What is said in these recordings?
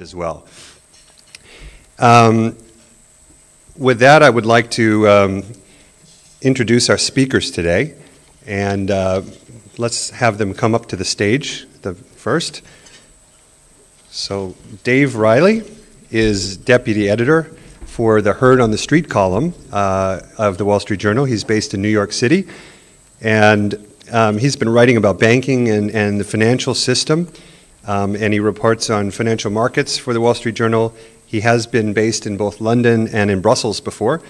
important as well. With that, I would like to introduce our speakers today, and let's have them come up to the stage first. So Dave Reilly is deputy editor for the Heard on the Street column of the Wall Street Journal. He's based in New York City, and he's been writing about banking and the financial system, and he reports on financial markets for the Wall Street Journal. He has been based in both London and in Brussels before,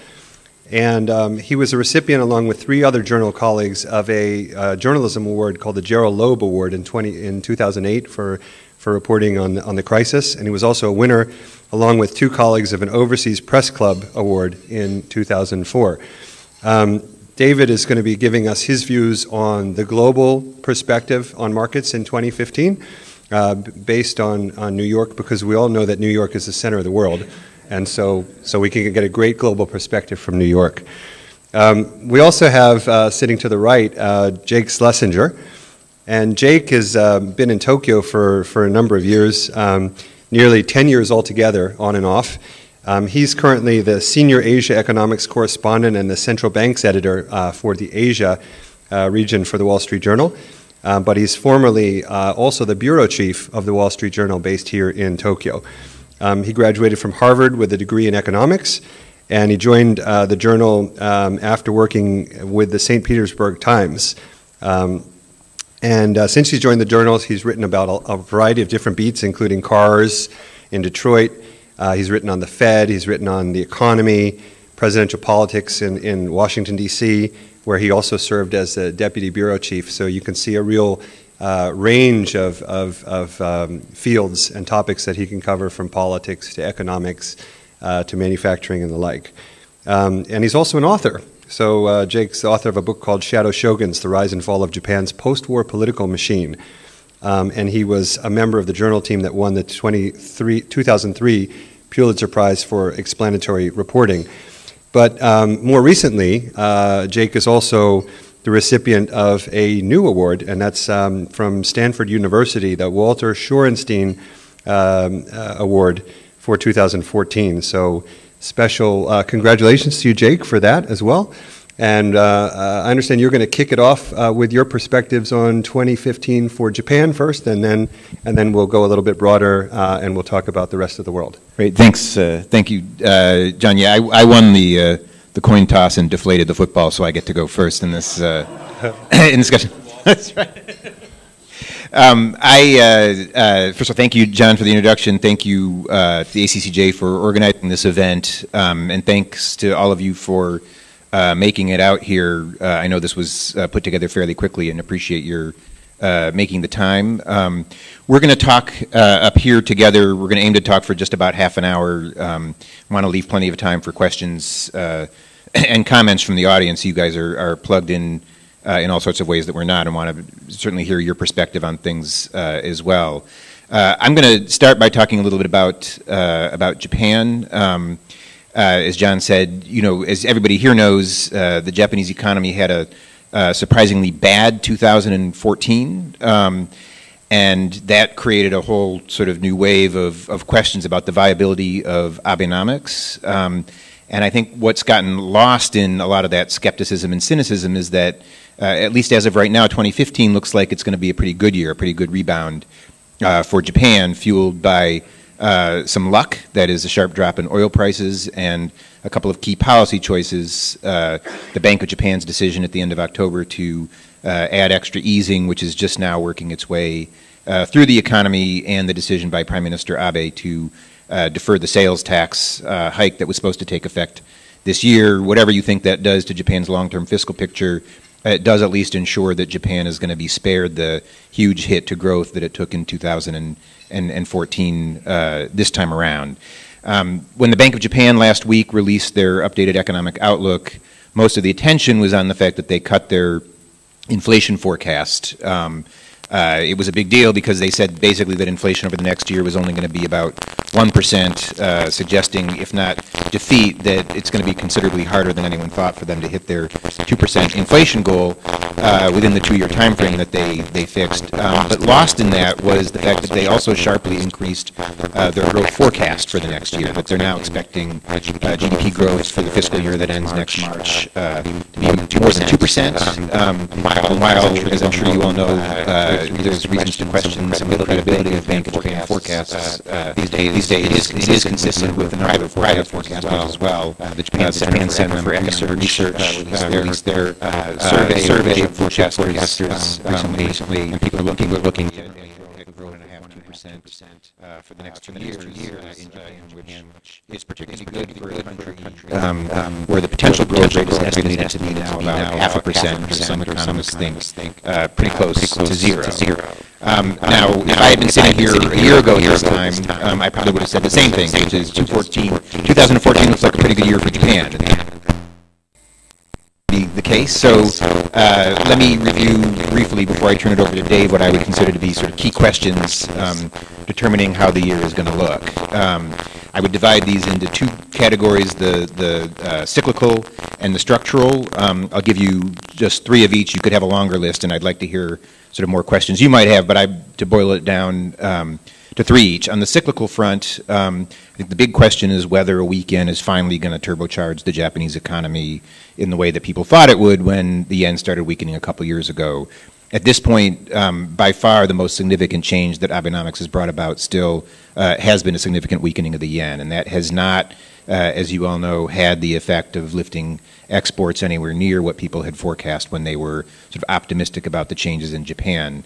and he was a recipient, along with three other journal colleagues, of a journalism award called the Gerald Loeb Award in 2008 for reporting on the crisis, and he was also a winner, along with two colleagues, of an Overseas Press Club Award in 2004. David is going to be giving us his views on the global perspective on markets in 2015, based on New York, because we all know that New York is the center of the world, and so we can get a great global perspective from New York. We also have, sitting to the right, Jake Schlesinger. And Jake has been in Tokyo for a number of years, nearly 10 years altogether, on and off. He's currently the senior Asia economics correspondent and the central banks editor for the Asia region for the Wall Street Journal. But he's formerly also the bureau chief of the Wall Street Journal based here in Tokyo. He graduated from Harvard with a degree in economics, and he joined the journal after working with the St. Petersburg Times. And since he's joined the journals, he's written about a variety of different beats, including cars in Detroit. He's written on the Fed. He's written on the economy, presidential politics in Washington, D.C., where he also served as the deputy bureau chief. So you can see a real range of fields and topics that he can cover, from politics to economics to manufacturing and the like. And he's also an author. So Jake's the author of a book called Shadow Shoguns, The Rise and Fall of Japan's Post-War Political Machine. And he was a member of the journal team that won the 2003 Pulitzer Prize for explanatory reporting. But more recently, Jake is also the recipient of a new award, and that's from Stanford University, the Walter Shorenstein Award for 2014. So special congratulations to you, Jake, for that as well. And I understand you're going to kick it off with your perspectives on 2015 for Japan first, and then we'll go a little bit broader and we'll talk about the rest of the world. Great, thanks. Thank you, John. Yeah, I won the coin toss and deflated the football, so I get to go first in this in discussion. That's right. First of all, thank you, John, for the introduction. Thank you to the ACCJ for organizing this event, and thanks to all of you for making it out here. I know this was put together fairly quickly, and appreciate your making the time. We're going to talk up here together. We're going to aim to talk for just about half an hour. Want to leave plenty of time for questions and comments from the audience. You guys are plugged in all sorts of ways that we're not, and want to certainly hear your perspective on things as well. I'm going to start by talking a little bit about Japan. As John said, you know, as everybody here knows, the Japanese economy had a surprisingly bad 2014, and that created a whole sort of new wave of questions about the viability of Abenomics. And I think what's gotten lost in a lot of that skepticism and cynicism is that, at least as of right now, 2015 looks like it's going to be a pretty good year, a pretty good rebound for Japan, fueled by some luck, that is a sharp drop in oil prices, and a couple of key policy choices, the Bank of Japan's decision at the end of October to add extra easing, which is just now working its way through the economy, and the decision by Prime Minister Abe to defer the sales tax hike that was supposed to take effect this year. Whatever you think that does to Japan's long-term fiscal picture, it does at least ensure that Japan is going to be spared the huge hit to growth that it took in 2014 this time around. When the Bank of Japan last week released their updated economic outlook, most of the attention was on the fact that they cut their inflation forecast. It was a big deal because they said basically that inflation over the next year was only going to be about 1%, suggesting, if not defeat, that it's going to be considerably harder than anyone thought for them to hit their 2% inflation goal. within the two-year time frame that they fixed. But lost in that was the fact that they also sharply increased their growth forecast for the next year, but they're now expecting GDP growth for the fiscal year that ends next March to be more than 2%. While, as I'm sure you all know, there's reasons to question some of the credibility of Bank of Japan forecasts these days. It is consistent with the private forecast as well. The Japan Center for Economic Research released their survey of forecasters recently, and people are looking at growth at 1.5% for the next 2 years in Japan, which is particularly good for a country where the potential growth rate is estimated to be now about 0.5%, or some economists think pretty close to zero. Now, if I had been sitting here a year ago this time, I probably would have said the same thing, which is 2014 looks like a pretty good year for Japan. The case. So let me review briefly before I turn it over to Dave what I would consider to be sort of key questions determining how the year is going to look. I would divide these into two categories, the cyclical and the structural. I'll give you just three of each. You could have a longer list, and I'd like to hear sort of more questions you might have, but to boil it down to three each. On the cyclical front, I think the big question is whether a weaken is finally going to turbocharge the Japanese economy in the way that people thought it would when the yen started weakening a couple years ago. At this point, by far the most significant change that Abenomics has brought about still has been a significant weakening of the yen, and that has not, as you all know, had the effect of lifting exports anywhere near what people had forecast when they were sort of optimistic about the changes in Japan.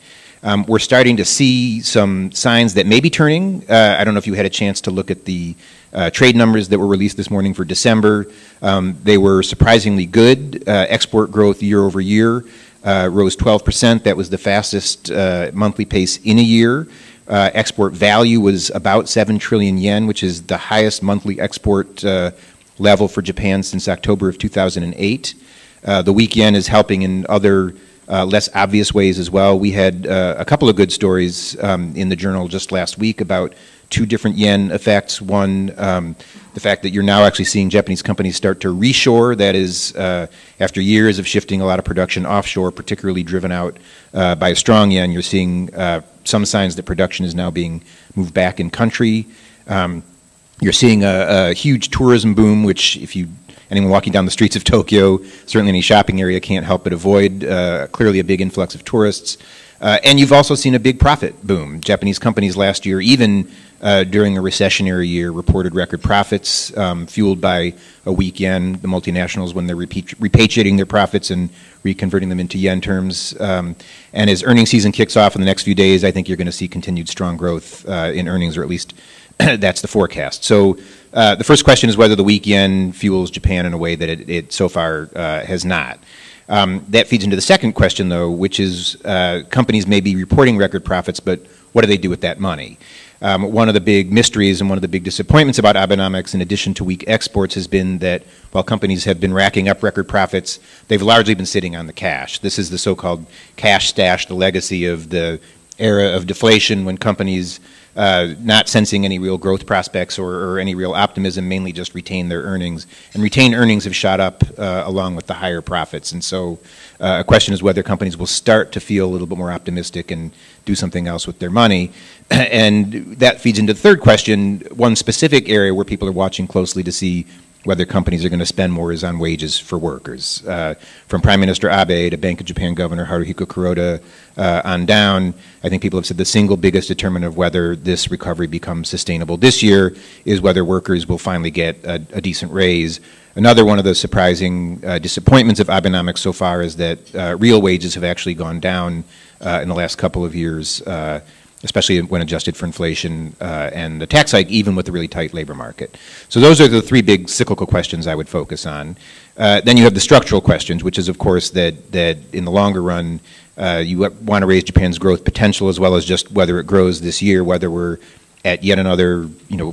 We're starting to see some signs that may be turning. I don't know if you had a chance to look at the trade numbers that were released this morning for December. They were surprisingly good. Export growth year over year rose 12%. That was the fastest monthly pace in a year. Export value was about 7 trillion yen, which is the highest monthly export level for Japan since October of 2008. The weak yen is helping in other less obvious ways as well. We had a couple of good stories in the journal just last week about two different yen effects. One, the fact that you're now actually seeing Japanese companies start to reshore. That is, after years of shifting a lot of production offshore, particularly driven out by a strong yen, you're seeing some signs that production is now being moved back in country. You're seeing a huge tourism boom, which if you anyone walking down the streets of Tokyo, certainly any shopping area, can't help but avoid. Clearly a big influx of tourists. And you've also seen a big profit boom. Japanese companies last year, even during a recessionary year, reported record profits fueled by a weak yen. The multinationals, when they're repatriating their profits and reconverting them into yen terms. And as earnings season kicks off in the next few days, I think you're going to see continued strong growth in earnings, or at least that's the forecast. So the first question is whether the weak yen fuels Japan in a way that it so far has not. That feeds into the second question, though, which is companies may be reporting record profits, but what do they do with that money? One of the big mysteries and one of the big disappointments about Abenomics, in addition to weak exports, has been that while companies have been racking up record profits, they've largely been sitting on the cash. This is the so-called cash stash, the legacy of the era of deflation when companies, not sensing any real growth prospects or any real optimism, mainly just retain their earnings. And retained earnings have shot up along with the higher profits. And so a question is whether companies will start to feel a little bit more optimistic and do something else with their money. And that feeds into the third question. One specific area where people are watching closely to see whether companies are going to spend more is on wages for workers. From Prime Minister Abe to Bank of Japan Governor Haruhiko Kuroda on down, I think people have said the single biggest determinant of whether this recovery becomes sustainable this year is whether workers will finally get a decent raise. Another one of the surprising disappointments of Abenomics so far is that real wages have actually gone down in the last couple of years, especially when adjusted for inflation and the tax hike, even with the really tight labor market. So those are the three big cyclical questions I would focus on. Then you have the structural questions, which is, of course, that in the longer run, you want to raise Japan's growth potential as well as just whether it grows this year, whether we're at yet another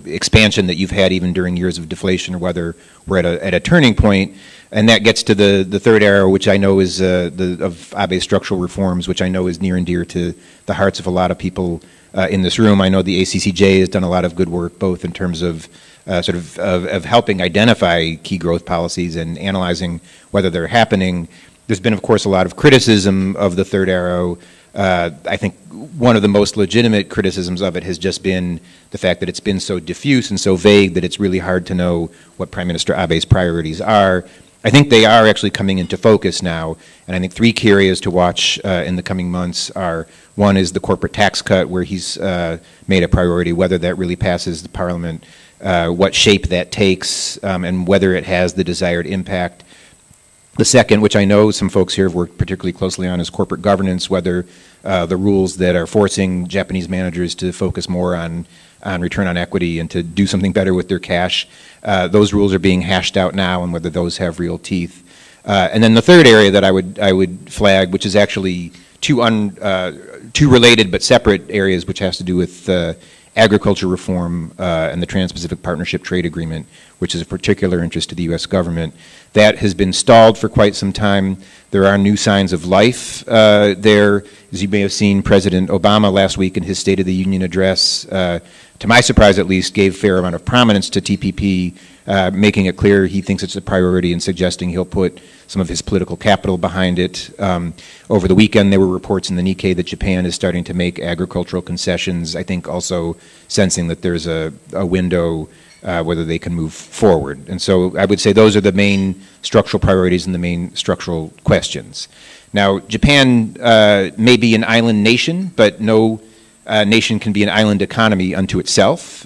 expansion that you've had even during years of deflation, or whether we're at a turning point. And that gets to the third area, which I know is of Abe's structural reforms, which I know is near and dear to the hearts of a lot of people in this room. I know the ACCJ has done a lot of good work, both in terms of helping identify key growth policies and analyzing whether they're happening. There's been, of course, a lot of criticism of the third arrow. I think one of the most legitimate criticisms of it has just been the fact that it's been so diffuse and so vague that it's really hard to know what Prime Minister Abe's priorities are. I think they are actually coming into focus now, and I think three key areas to watch in the coming months are, one is the corporate tax cut, where he's made a priority, whether that really passes the parliament, what shape that takes, and whether it has the desired impact. The second, which I know some folks here have worked particularly closely on, is corporate governance, whether the rules that are forcing Japanese managers to focus more on return on equity and to do something better with their cash. Those rules are being hashed out now, and whether those have real teeth. And then the third area that I would flag, which is actually two related but separate areas, which has to do with agriculture reform and the Trans-Pacific Partnership Trade Agreement, which is of particular interest to the U.S. government. That has been stalled for quite some time. There are new signs of life there. As you may have seen, President Obama last week in his State of the Union address, to my surprise at least, gave a fair amount of prominence to TPP, making it clear he thinks it's a priority and suggesting he'll put some of his political capital behind it. Over the weekend, there were reports in the Nikkei that Japan is starting to make agricultural concessions, I think also sensing that there's a window whether they can move forward. And so I would say those are the main structural priorities and the main structural questions. Now, Japan may be an island nation, but no nation can be an island economy unto itself.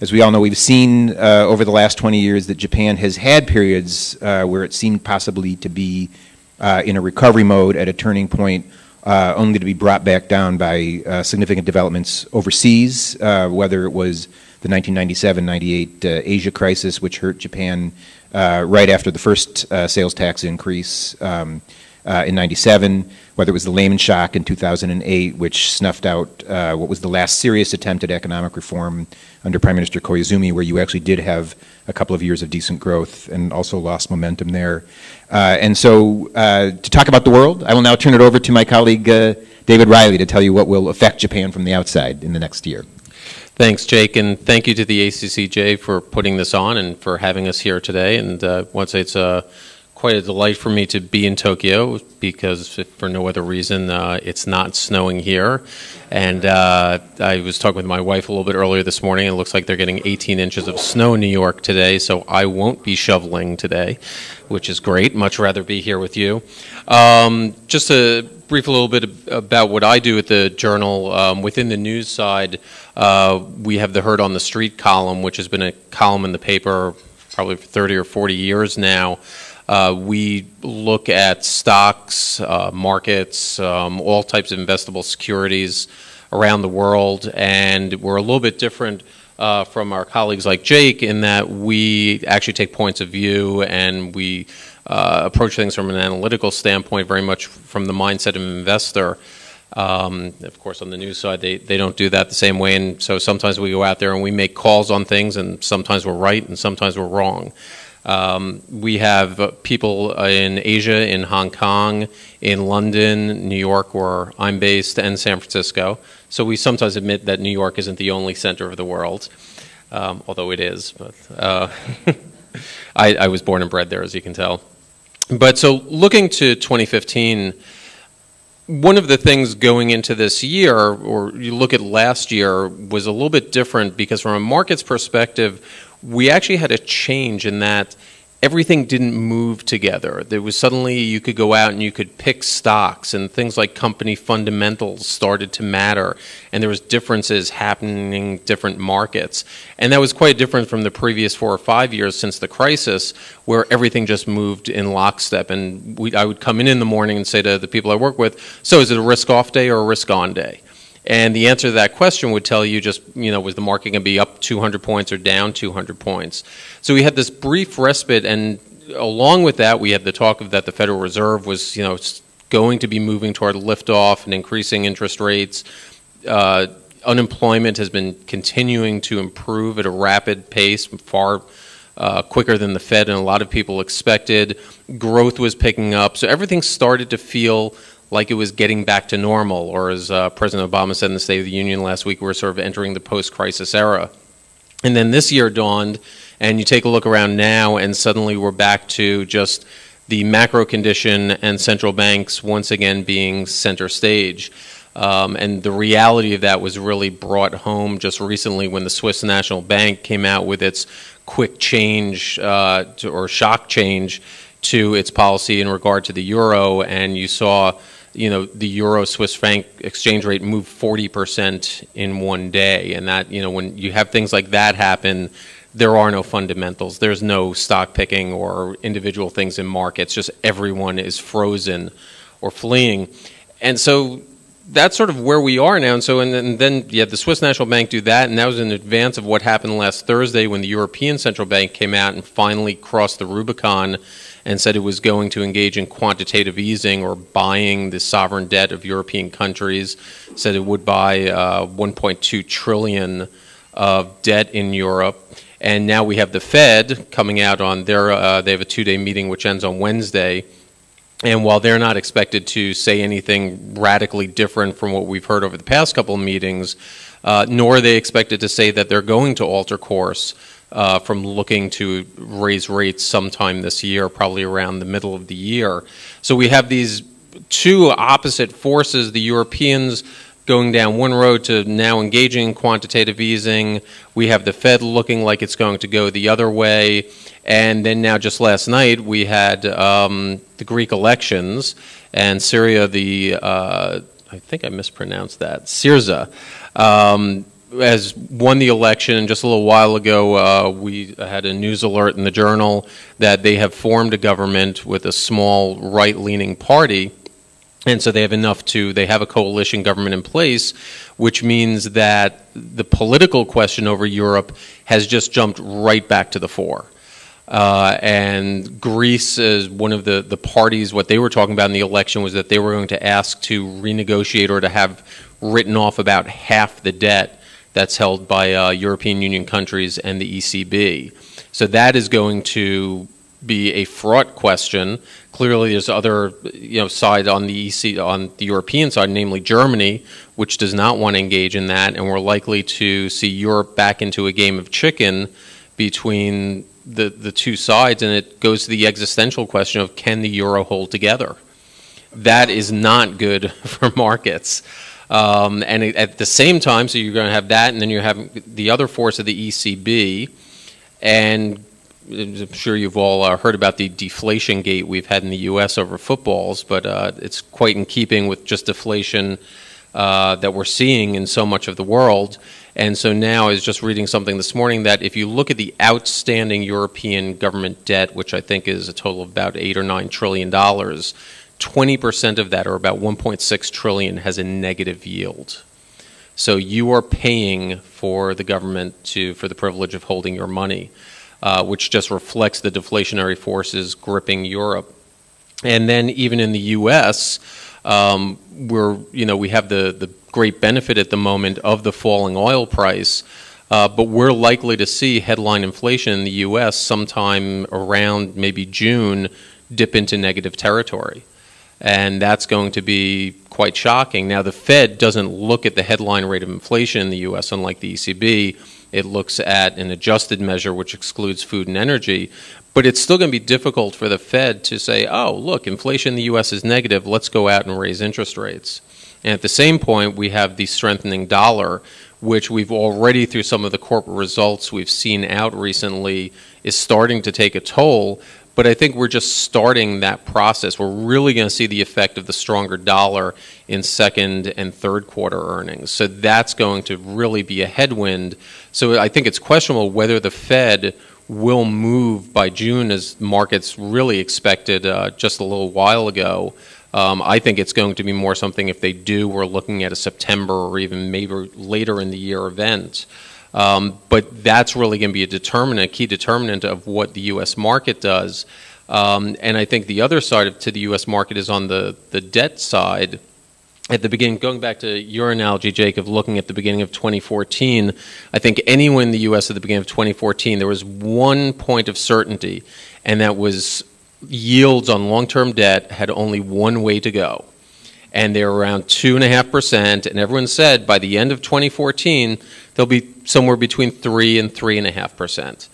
As we all know, we've seen over the last 20 years that Japan has had periods where it seemed possibly to be in a recovery mode at a turning point, only to be brought back down by significant developments overseas, whether it was the 1997-98 Asia crisis, which hurt Japan right after the first sales tax increase in 97, whether it was the Lehman shock in 2008, which snuffed out what was the last serious attempt at economic reform under Prime Minister Koizumi, where you actually did have a couple of years of decent growth and also lost momentum there. And so to talk about the world, I will now turn it over to my colleague, David Reilly, to tell you what will affect Japan from the outside in the next year. Thanks, Jake, and thank you to the ACCJ for putting this on and for having us here today. And I want to say it's quite a delight for me to be in Tokyo, because if for no other reason, it's not snowing here. And I was talking with my wife a little bit earlier this morning, and it looks like they're getting 18 inches of snow in New York today, so I won't be shoveling today, which is great. Much rather be here with you. Just a brief little bit about what I do at the Journal. Within the news side, we have the Heard on the Street column, which has been a column in the paper probably for 30 or 40 years now. We look at stocks, markets, all types of investable securities around the world, and we're a little bit different from our colleagues like Jake in that we actually take points of view, and we approach things from an analytical standpoint, very much from the mindset of an investor. Of course, on the news side, they don't do that the same way, and so sometimes we go out there and we make calls on things, and sometimes we're right and sometimes we're wrong. We have people in Asia, in Hong Kong, in London, New York, where I'm based, and San Francisco. So we sometimes admit that New York isn't the only center of the world, although it is. But I was born and bred there, as you can tell. But so looking to 2015, one of the things going into this year, or you look at last year, was a little bit different, because from a market's perspective, we actually had a change in that everything didn't move together. There was suddenly you could go out and you could pick stocks, and things like company fundamentals started to matter, and there was differences happening in different markets. And that was quite different from the previous 4 or 5 years since the crisis, where everything just moved in lockstep. And I would come in the morning and say to the people I work with, so is it a risk-off day or a risk-on day? And the answer to that question would tell you just, you know, was the market going to be up 200 points or down 200 points? So we had this brief respite, and along with that, we had the talk of that the Federal Reserve was, you know, going to be moving toward liftoff and increasing interest rates. Unemployment has been continuing to improve at a rapid pace, far quicker than the Fed and a lot of people expected. Growth was picking up. So everything started to feel like it was getting back to normal, or as President Obama said in the State of the Union last week, we're sort of entering the post-crisis era. And then this year dawned, and you take a look around now, and suddenly we're back to just the macro condition and central banks once again being center stage. And the reality of that was really brought home just recently when the Swiss National Bank came out with its quick change or shock change to its policy in regard to the euro, and you saw, you know, the euro-Swiss franc exchange rate move 40% in one day. And that, you know, when you have things like that happen, there are no fundamentals. There's no stock picking or individual things in markets. Just everyone is frozen or fleeing. And so that's sort of where we are now. And so, and then you had the Swiss National Bank do that, and that was in advance of what happened last Thursday when the European Central Bank came out and finally crossed the Rubicon and said it was going to engage in quantitative easing or buying the sovereign debt of European countries, said it would buy 1.2 trillion of debt in Europe. And now we have the Fed coming out on their, they have a two-day meeting which ends on Wednesday. And while they're not expected to say anything radically different from what we've heard over the past couple of meetings, nor are they expected to say that they're going to alter course from looking to raise rates sometime this year, probably around the middle of the year. So we have these two opposite forces, the Europeans going down one road to now engaging in quantitative easing. We have the Fed looking like it's going to go the other way. And then now just last night we had the Greek elections and Syria, the, I think I mispronounced that, Syriza, has won the election. And just a little while ago we had a news alert in the Journal that they have formed a government with a small right-leaning party. And so they have enough to, they have a coalition government in place, which means that the political question over Europe has just jumped right back to the fore. And Greece is one of the parties, what they were talking about in the election was that they were going to ask to renegotiate or to have written off about half the debt that's held by European Union countries and the ECB. So that is going to be a fraught question. Clearly, there's other, you know, side on the EC, on the European side, namely Germany, which does not want to engage in that, and we're likely to see Europe back into a game of chicken between the two sides, and it goes to the existential question of can the euro hold together? That is not good for markets. And at the same time, so you're going to have that, and then you have the other force of the ECB, and I'm sure you've all heard about the deflation gate we've had in the U.S. over footballs, but it's quite in keeping with just deflation that we're seeing in so much of the world. And so now I was just reading something this morning that if you look at the outstanding European government debt, which I think is a total of about $8 or $9 trillion, 20% of that, or about $1.6 trillion, has a negative yield. So you are paying for the government for the privilege of holding your money. Which just reflects the deflationary forces gripping Europe. And then even in the U.S., we have the great benefit at the moment of the falling oil price, but we're likely to see headline inflation in the U.S. sometime around maybe June dip into negative territory. And that's going to be quite shocking. Now, the Fed doesn't look at the headline rate of inflation in the U.S., unlike the ECB. It looks at an adjusted measure, which excludes food and energy. But it's still going to be difficult for the Fed to say, oh, look, inflation in the U.S. is negative. Let's go out and raise interest rates. And at the same point, we have the strengthening dollar, which we've already, through some of the corporate results we've seen out recently, is starting to take a toll. But I think we're just starting that process. We're really going to see the effect of the stronger dollar in second and third quarter earnings. So that's going to really be a headwind. So I think it's questionable whether the Fed will move by June as markets really expected just a little while ago. I think it's going to be more something, if they do, we're looking at a September or even maybe later in the year event. But that's really going to be a key determinant of what the U.S. market does. And I think the other side to the U.S. market is on the debt side. At the beginning, going back to your analogy, Jake, of looking at the beginning of 2014, I think anyone in the U.S. at the beginning of 2014, there was one point of certainty, and that was yields on long-term debt had only one way to go. And they're around 2.5%, and everyone said by the end of 2014, they'll be somewhere between 3 and 3.5%.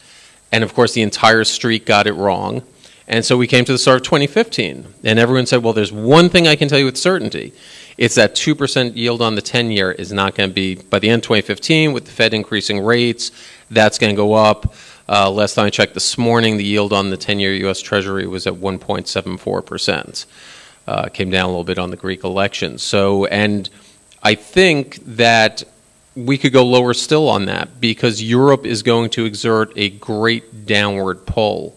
And of course, the entire street got it wrong. And so we came to the start of 2015, and everyone said, well, there's one thing I can tell you with certainty. It's that 2% yield on the 10-year is not going to be, by the end of 2015, with the Fed increasing rates, that's going to go up. Last time I checked this morning, the yield on the 10-year U.S. Treasury was at 1.74%. Came down a little bit on the Greek election. So, and I think that we could go lower still on that because Europe is going to exert a great downward pull.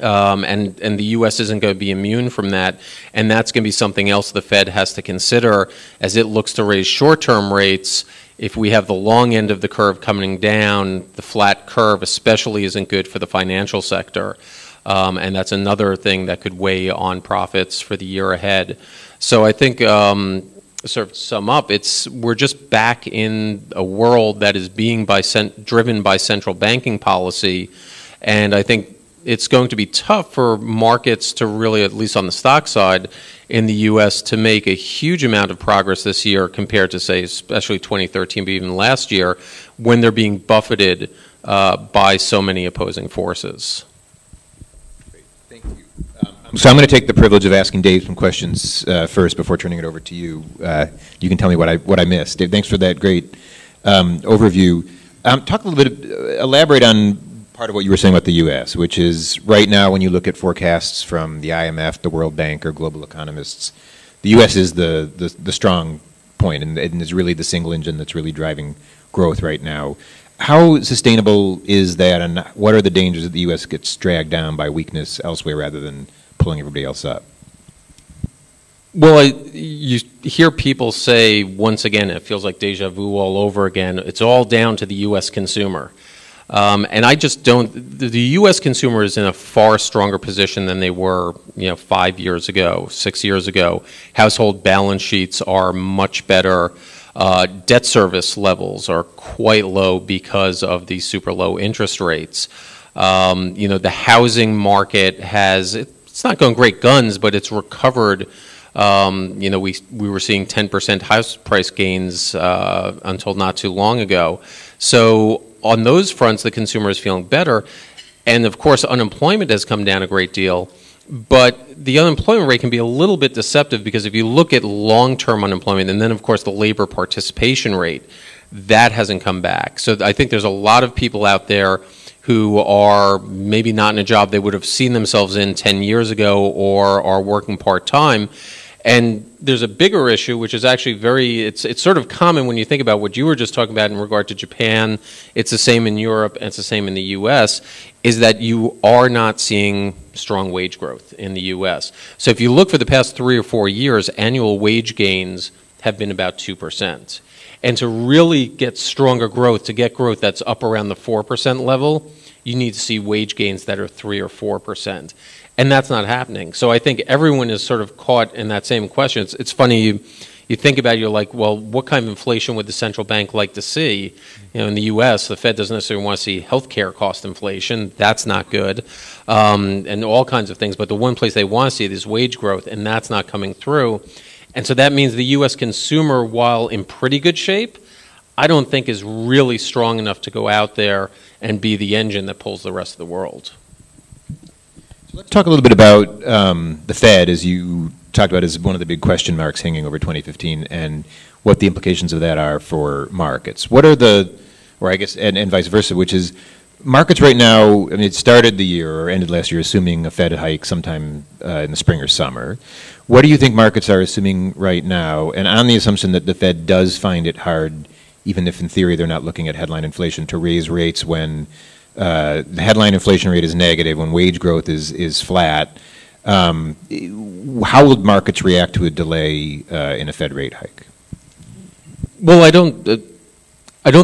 And the U.S. isn't going to be immune from that, and that's going to be something else the Fed has to consider as it looks to raise short-term rates. If we have the long end of the curve coming down, the flat curve especially isn't good for the financial sector, and that's another thing that could weigh on profits for the year ahead. So I think, sort of sum up, we're just back in a world that is being driven by central banking policy, and I think it's going to be tough for markets to really, at least on the stock side in the U.S., to make a huge amount of progress this year compared to, say, especially 2013, but even last year, when they're being buffeted by so many opposing forces. Great. Thank you. So I'm going to take the privilege of asking Dave some questions first before turning it over to you. You can tell me what I missed. Dave, thanks for that great overview. Talk a little bit, elaborate on part of what you were saying about the U.S., which is right now when you look at forecasts from the IMF, the World Bank, or global economists, the U.S. is the strong point and is really the single engine that's really driving growth right now. How sustainable is that, and what are the dangers that the U.S. gets dragged down by weakness elsewhere rather than pulling everybody else up? Well, you hear people say, once again, it feels like deja vu all over again, it's all down to the U.S. consumer. And I just don't, the U.S. consumer is in a far stronger position than they were, 5 years ago, 6 years ago. Household balance sheets are much better. Debt service levels are quite low because of the super low interest rates. The housing market has, it's not going great guns, but it's recovered. We were seeing 10% house price gains until not too long ago. So on those fronts, the consumer is feeling better. And of course, unemployment has come down a great deal. But the unemployment rate can be a little bit deceptive because if you look at long-term unemployment and then, of course, the labor participation rate, that hasn't come back. So I think there's a lot of people out there who are maybe not in a job they would have seen themselves in 10 years ago or are working part-time. And there's a bigger issue, which is actually it's sort of common when you think about what you were just talking about in regard to Japan. It's the same in Europe, and it's the same in the U.S., is that you are not seeing strong wage growth in the U.S. So if you look for the past 3 or 4 years, annual wage gains have been about 2%. And to really get stronger growth, to get growth that's up around the 4% level, you need to see wage gains that are 3 or 4%. And that's not happening. So I think everyone is sort of caught in that same question. It's funny, you think about it, you're like, well, what kind of inflation would the central bank like to see? In the U.S., the Fed doesn't necessarily want to see healthcare cost inflation. That's not good. And all kinds of things. But the one place they want to see it is wage growth, and that's not coming through. And so that means the U.S. consumer, while in pretty good shape, I don't think is really strong enough to go out there and be the engine that pulls the rest of the world. Let's talk a little bit about the Fed, as you talked about as one of the big question marks hanging over 2015 and what the implications of that are for markets. What are the, or I guess, and vice versa, which is markets right now, I mean, it started the year or ended last year assuming a Fed hike sometime in the spring or summer. What do you think markets are assuming right now? And on the assumption that the Fed does find it hard, even if in theory they're not looking at headline inflation, to raise rates when the headline inflation rate is negative, when wage growth is flat, how will markets react to a delay in a Fed rate hike? Well, I don't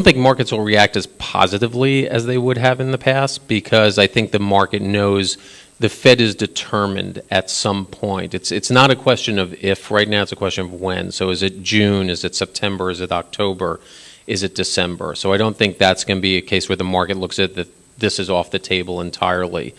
think markets will react as positively as they would have in the past because I think the market knows the Fed is determined at some point. It's not a question of if right now, it's a question of when. So is it June? Is it September? Is it October? Is it December? So I don't think that's going to be a case where the market looks at that this is off the table entirely.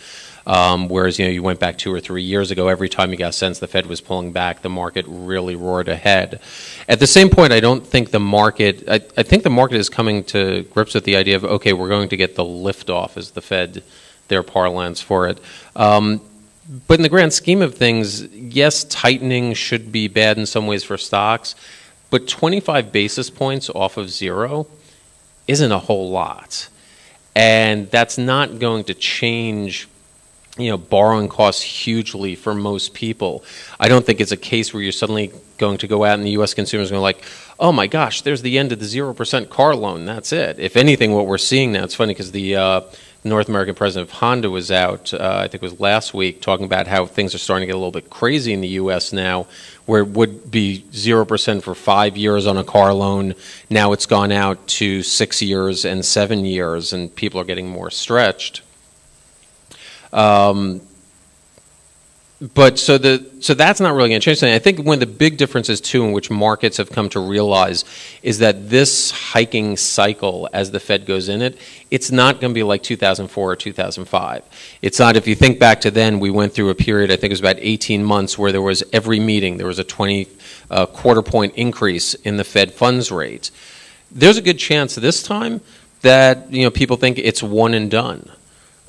Whereas, you went back 2 or 3 years ago, every time you got a sense the Fed was pulling back, the market really roared ahead. At the same point, I don't think the market, I think the market is coming to grips with the idea of, okay, we're going to get the liftoff, as the Fed, their parlance for it. But in the grand scheme of things, yes, tightening should be bad in some ways for stocks, but 25 basis points off of zero isn't a whole lot. And that's not going to change, you know, borrowing costs hugely for most people. I don't think it's a case where you're suddenly going to go out and the U.S. consumers are going to like, oh my gosh, there's the end of the 0% car loan, that's it. If anything, what we're seeing now, it's funny because the North American president of Honda was out, I think it was last week, talking about how things are starting to get a little bit crazy in the U.S. now, where it would be 0% for 5 years on a car loan. Now it's gone out to 6 years and 7 years, and people are getting more stretched. But so that's not really going to change anything. I think one of the big differences too, in which markets have come to realize, is that this hiking cycle, as the Fed goes in it, it's not going to be like 2004 or 2005. It's not. If you think back to then, we went through a period, I think it was about 18 months, where there was every meeting there was a 20 quarter point increase in the Fed funds rate. There's a good chance this time that, you know, people think it's one and done,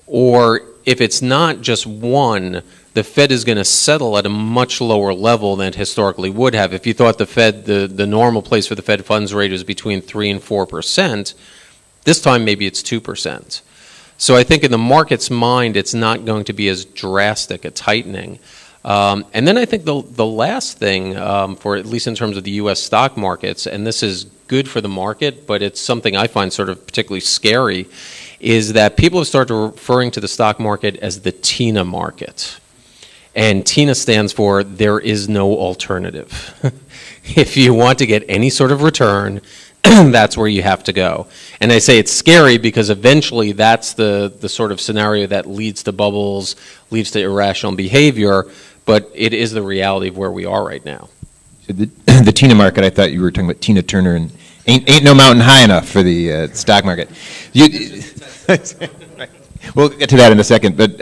or if it's not just one, the Fed is going to settle at a much lower level than it historically would have. If you thought the Fed, the normal place for the Fed funds rate was between 3 and 4%, this time maybe it's 2%. So I think in the market's mind, it's not going to be as drastic a tightening. And then I think the last thing, for at least in terms of the U.S. stock markets, and this is good for the market, but it's something I find sort of particularly scary, is that people have started referring to the stock market as the TINA market. And TINA stands for there is no alternative. If you want to get any sort of return, that's where you have to go. And I say it's scary because eventually that's the sort of scenario that leads to bubbles, leads to irrational behavior, but it is the reality of where we are right now. So the TINA market, I thought you were talking about Tina Turner, and ain't no mountain high enough for the stock market. We'll get to that in a second. But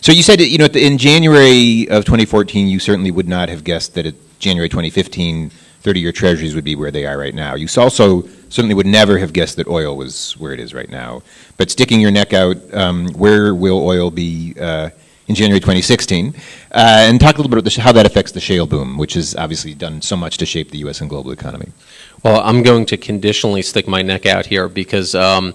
so you said, you know, in January of 2014, you certainly would not have guessed that at January 2015, 30-year treasuries would be where they are right now. You also certainly would never have guessed that oil was where it is right now. But sticking your neck out, where will oil be in January 2016? And talk a little bit about how that affects the shale boom, which has obviously done so much to shape the U.S. and global economy. Well, I'm going to conditionally stick my neck out here because I'm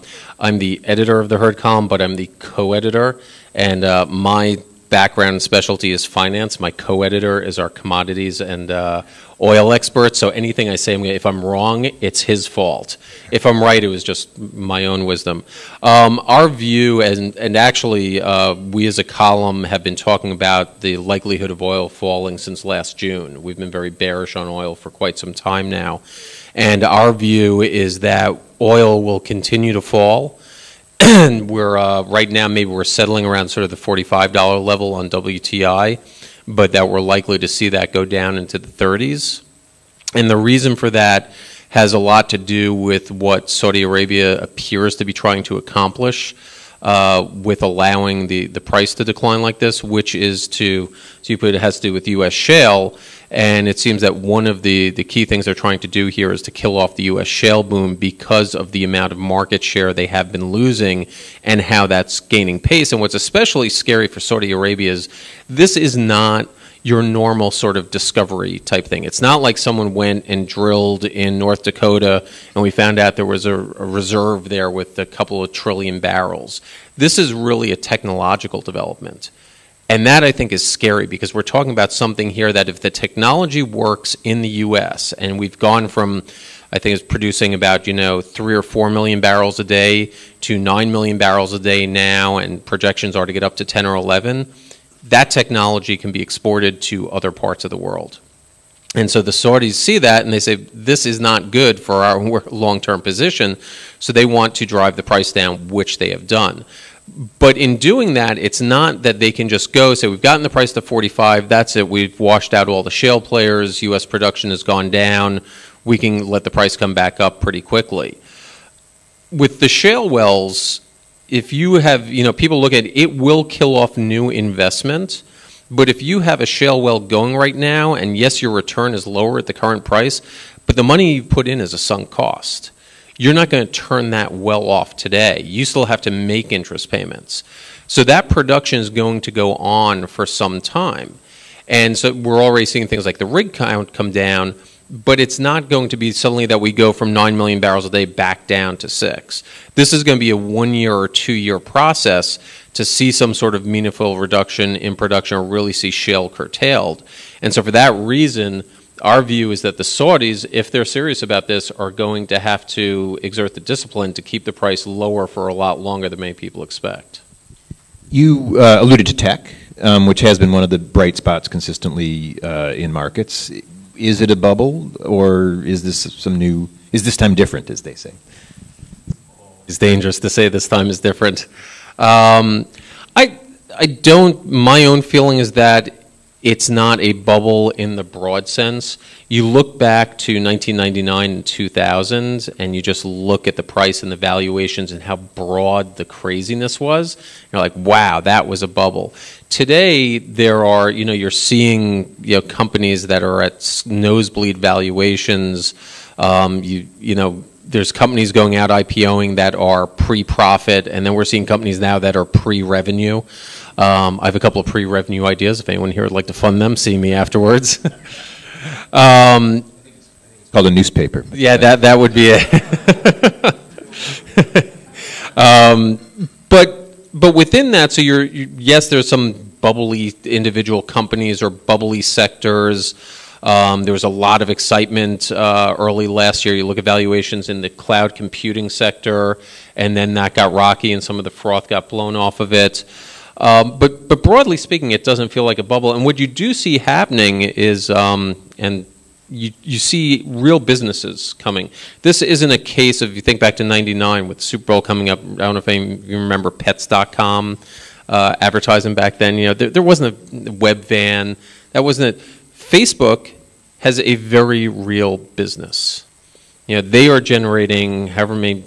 the editor of the Heard column, but I'm the co-editor, and my background and specialty is finance. My co-editor is our commodities and oil expert, so anything I say, if I'm wrong, it's his fault. If I'm right, it was just my own wisdom. Our view, and actually we as a column have been talking about the likelihood of oil falling since last June. We've been very bearish on oil for quite some time now. And our view is that oil will continue to fall. We're right now, maybe we're settling around sort of the $45 level on WTI, but that we're likely to see that go down into the 30s. And the reason for that has a lot to do with what Saudi Arabia appears to be trying to accomplish with allowing the price to decline like this, which is to, so you put it, has to do with U.S. shale. And it seems that one of the key things they're trying to do here is to kill off the U.S. shale boom because of the amount of market share they have been losing and how that's gaining pace. And what's especially scary for Saudi Arabia is this is not your normal sort of discovery type thing. It's not like someone went and drilled in North Dakota and we found out there was a reserve there with a couple of trillion barrels. This is really a technological development. And that, I think, is scary because we're talking about something here that if the technology works in the U.S., and we've gone from, I think it's producing about, you know, 3 or 4 million barrels a day to 9 million barrels a day now, and projections are to get up to 10 or 11, that technology can be exported to other parts of the world. And so the Saudis see that, and they say, this is not good for our long-term position, so they want to drive the price down, which they have done. But in doing that, it's not that they can just go say, we've gotten the price to 45, that's it, we've washed out all the shale players, U.S. production has gone down, we can let the price come back up pretty quickly. With the shale wells, if you have, you know, people look at it will kill off new investment, but if you have a shale well going right now, and yes, your return is lower at the current price, but the money you put in is a sunk cost. you're not going to turn that well off today. You still have to make interest payments. So that production is going to go on for some time. And so we're already seeing things like the rig count come down, but it's not going to be suddenly that we go from 9 million barrels a day back down to 6. This is going to be a 1 year or 2 year process to see some sort of meaningful reduction in production or really see shale curtailed. And so for that reason, our view is that the Saudis, if they're serious about this, are going to have to exert the discipline to keep the price lower for a lot longer than many people expect. You alluded to tech, which has been one of the bright spots consistently in markets. Is it a bubble, or is this some new, is this time different, as they say? It's dangerous to say this time is different. I don't, my own feeling is that it's not a bubble in the broad sense. You look back to 1999 and 2000, and you just look at the price and the valuations and how broad the craziness was. You're like, wow, that was a bubble. Today, there are, you know, you're seeing, you know, companies that are at nosebleed valuations. You know, there's companies going out IPOing that are pre-profit, and then we're seeing companies now that are pre-revenue. I have a couple of pre-revenue ideas. If anyone here would like to fund them, see me afterwards. It's called a newspaper. Yeah, that would be it. But within that, so yes, there's some bubbly individual companies or bubbly sectors. There was a lot of excitement early last year. You look at valuations in the cloud computing sector, and then that got rocky, and some of the froth got blown off of it. But broadly speaking, it doesn't feel like a bubble. And what you do see happening is, and you see real businesses coming. This isn't a case of, you think back to 99 with the Super Bowl coming up. I don't know if you remember Pets.com advertising back then. You know, there wasn't a web van. That wasn't it. Facebook has a very real business. You know, they are generating however many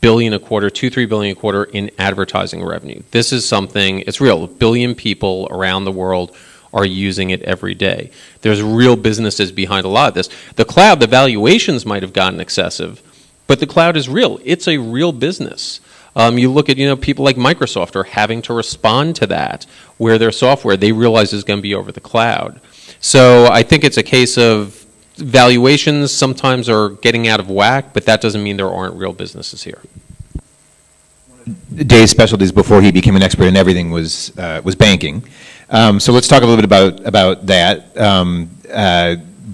billion a quarter, 2-3 billion a quarter in advertising revenue. This is something, it's real. A billion people around the world are using it every day. There's real businesses behind a lot of this. The cloud, the valuations might have gotten excessive, but the cloud is real. It's a real business. You look at, you know, people like Microsoft are having to respond to that, where their software, they realize, is going to be over the cloud. So I think it's a case of valuations sometimes are getting out of whack, but that doesn't mean there aren't real businesses here. Dave's specialties before he became an expert in everything was banking. So let's talk a little bit about that.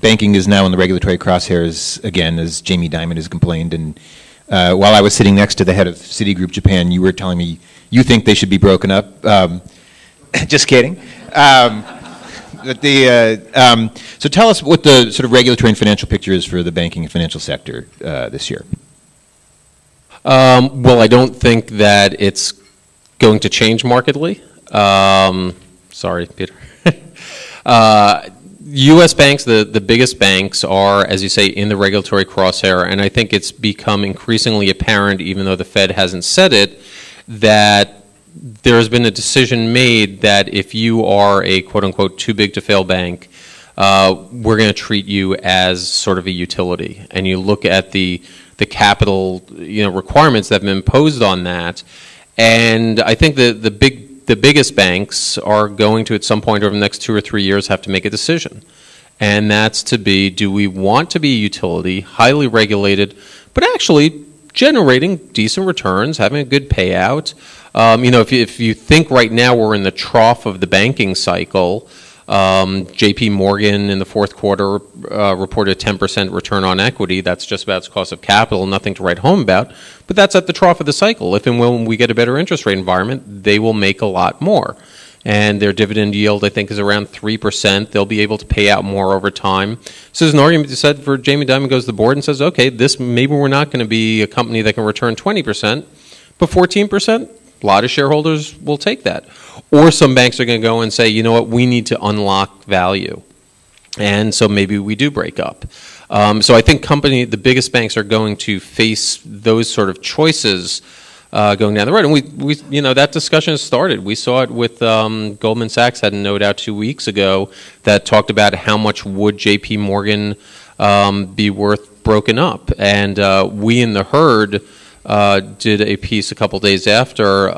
Banking is now in the regulatory crosshairs again, as Jamie Dimon has complained. And while I was sitting next to the head of Citigroup Japan, you were telling me you think they should be broken up. Just kidding. So tell us what the sort of regulatory and financial picture is for the banking and financial sector this year. Well, I don't think that it's going to change markedly. Sorry, Peter. U.S. banks, the biggest banks, are, as you say, in the regulatory crosshair, and I think it's become increasingly apparent, even though the Fed hasn't said it, that there has been a decision made that if you are a quote-unquote too-big-to-fail bank, we're going to treat you as sort of a utility. And you look at the capital, you know, requirements that have been imposed on that, and I think the biggest banks are going to, at some point over the next 2 or 3 years, have to make a decision. And that's to be, do we want to be a utility, highly regulated, but actually generating decent returns, having a good payout? You know, if you think right now we're in the trough of the banking cycle, JP Morgan in the fourth quarter reported a 10% return on equity. That's just about its cost of capital, nothing to write home about. But that's at the trough of the cycle. If and when we get a better interest rate environment, they will make a lot more. And their dividend yield, I think, is around 3%. They'll be able to pay out more over time. So there's an argument you said for Jamie Dimon goes to the board and says, okay, this, maybe we're not going to be a company that can return 20%, but 14%? A lot of shareholders will take that. Or some banks are going to go and say, you know what, we need to unlock value. And so maybe we do break up. So I think the biggest banks are going to face those sort of choices going down the road. And we you know, that discussion has started. We saw it with Goldman Sachs had a note out 2 weeks ago that talked about how much would JP Morgan be worth broken up. And we in the Herd did a piece a couple days after,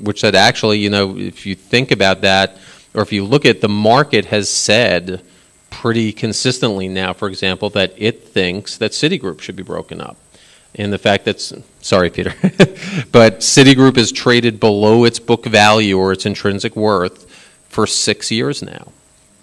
which said actually, you know, if you think about that, or if you look at the market has said pretty consistently now, for example, that it thinks that Citigroup should be broken up. And the fact that's, sorry, Peter, but Citigroup is traded below its book value or its intrinsic worth for 6 years now.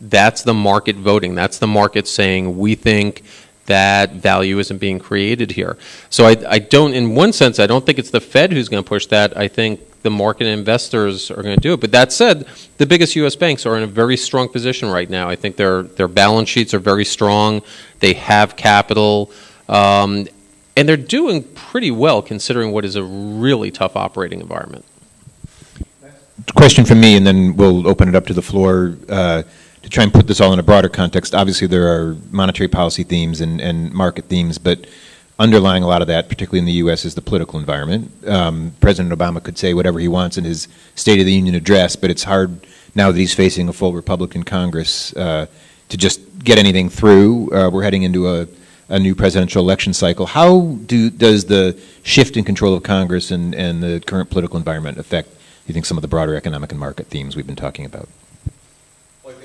That's the market voting. That's the market saying we think that value isn't being created here. So I don't, in one sense, I don't think it's the Fed who's going to push that. I think the market investors are going to do it. But that said, the biggest U.S. banks are in a very strong position right now. I think their balance sheets are very strong. They have capital. And they're doing pretty well considering what is a really tough operating environment. Question from me, and then we'll open it up to the floor. To try and put this all in a broader context, obviously there are monetary policy themes and market themes, but underlying a lot of that, particularly in the U.S., is the political environment. President Obama could say whatever he wants in his State of the Union address, but it's hard now that he's facing a full Republican Congress to just get anything through. We're heading into a new presidential election cycle. How does the shift in control of Congress and the current political environment affect, you think, some of the broader economic and market themes we've been talking about?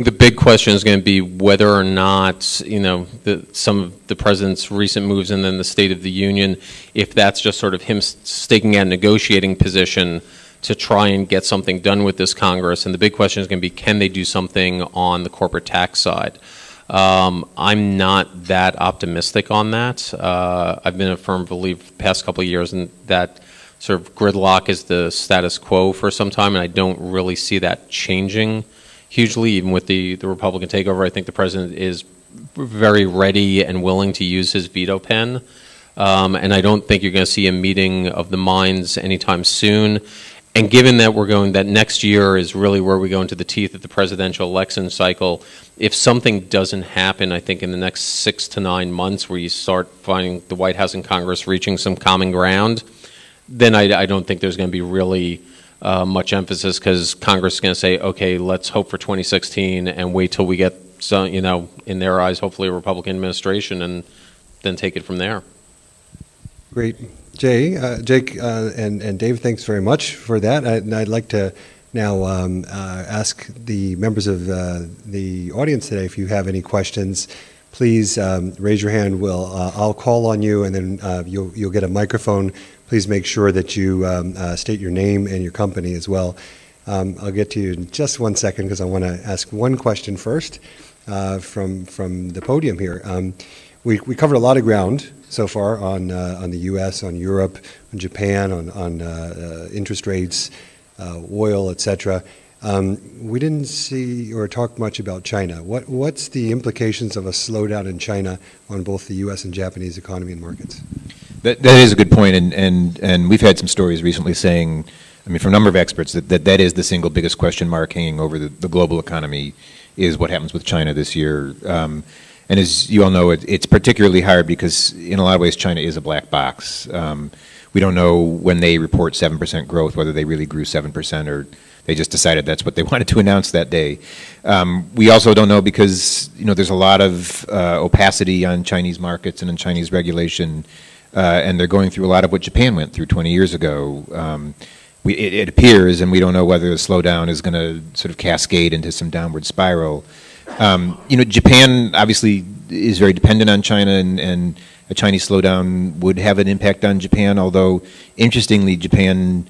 The big question is going to be whether or not, you know, some of the president's recent moves and then the State of the Union, if that's just sort of him staking out a negotiating position to try and get something done with this Congress. And the big question is going to be, can they do something on the corporate tax side? I'm not that optimistic on that. I've been a firm believer the past couple of years in that sort of gridlock is the status quo for some time, and I don't really see that changing hugely, even with the Republican takeover. I think the president is very ready and willing to use his veto pen. And I don't think you're going to see a meeting of the minds anytime soon. And given that we're going, that next year is really where we go into the teeth of the presidential election cycle, if something doesn't happen, I think in the next 6 to 9 months where you start finding the White House and Congress reaching some common ground, then I don't think there's going to be really much emphasis, because Congress is going to say, okay, let's hope for 2016 and wait till we get, some, you know, in their eyes, hopefully a Republican administration, and then take it from there. Great. Jake, and Dave, thanks very much for that. I'd like to now ask the members of the audience today, if you have any questions, please raise your hand. I'll call on you, and then you'll get a microphone. Please make sure that you state your name and your company as well. I'll get to you in just 1 second because I want to ask one question first from the podium here. We covered a lot of ground so far on the U.S., on Europe, on Japan, on interest rates, oil, etc. We didn't see or talk much about China. What's the implications of a slowdown in China on both the U.S. and Japanese economy and markets? That is a good point, and we've had some stories recently saying, I mean, from a number of experts, that is the single biggest question mark hanging over the global economy, is what happens with China this year. And as you all know, it's particularly hard because in a lot of ways China is a black box. We don't know when they report 7% growth, whether they really grew 7% or they just decided that's what they wanted to announce that day. We also don't know because, you know, there's a lot of opacity on Chinese markets and in Chinese regulation. And they're going through a lot of what Japan went through 20 years ago. It appears, and we don't know whether the slowdown is going to sort of cascade into some downward spiral. You know, Japan obviously is very dependent on China, and a Chinese slowdown would have an impact on Japan, although interestingly, Japan,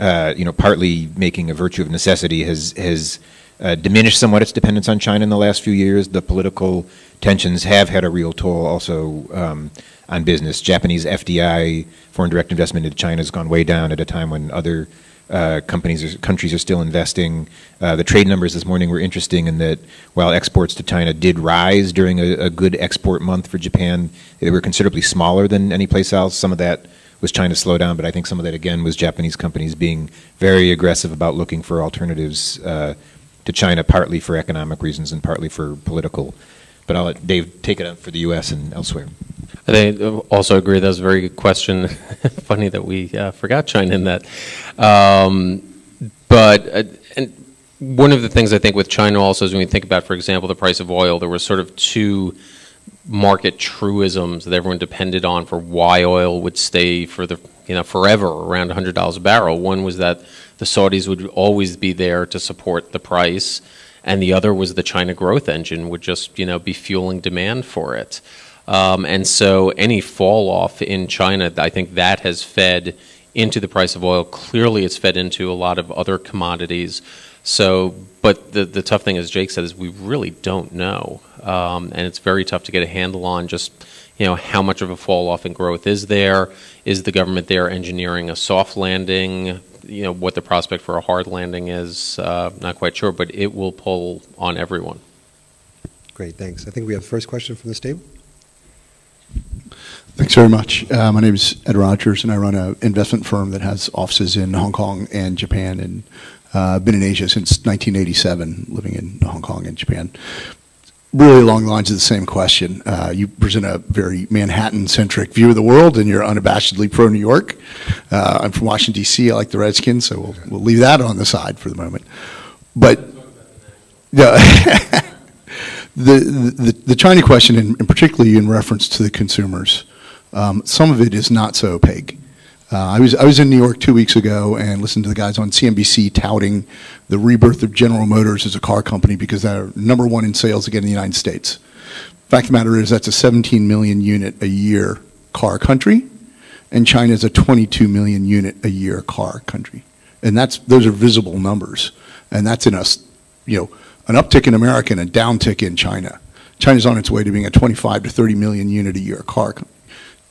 you know, partly making a virtue of necessity, has diminished somewhat its dependence on China in the last few years. The political tensions have had a real toll also on business. Japanese FDI, foreign direct investment into China, has gone way down at a time when other countries are still investing. The trade numbers this morning were interesting in that while exports to China did rise during a good export month for Japan, they were considerably smaller than any place else. Some of that was China's slowdown, but I think some of that, again, was Japanese companies being very aggressive about looking for alternatives to China, partly for economic reasons and partly for political. But I'll let Dave take it up for the U.S. and elsewhere. I think also agree that was a very good question. Funny that we forgot China in that. And one of the things I think with China also is when we think about, for example, the price of oil, there were sort of two market truisms that everyone depended on for why oil would stay for the forever around $100 a barrel. One was that the Saudis would always be there to support the price, and the other was the China growth engine would just be fueling demand for it. And so any fall off in China, I think that has fed into the price of oil. Clearly it's fed into a lot of other commodities. So, but the tough thing, as Jake said, is we really don't know. And it's very tough to get a handle on just, how much of a fall off in growth is there? Is the government there engineering a soft landing? What the prospect for a hard landing is, not quite sure, but it will pull on everyone. Great, thanks. I think we have the first question from this table. Thanks very much. My name is Ed Rogers, and I run an investment firm that has offices in Hong Kong and Japan, and been in Asia since 1987, living in Hong Kong and Japan. Really along the lines of the same question. You present a very Manhattan-centric view of the world, and you're unabashedly pro-New York. I'm from Washington, D.C. I like the Redskins, so we'll leave that on the side for the moment. But the China question, and particularly in reference to the consumers, some of it is not so opaque. I was in New York 2 weeks ago and listened to the guys on CNBC touting the rebirth of General Motors as a car company because they're number one in sales again in the United States. Fact of the matter is that's a 17 million unit a year car country, and China is a 22 million unit a year car country, and those are visible numbers, and that's in us, an uptick in America and a downtick in China. China's on its way to being a 25 to 30 million unit a year car company.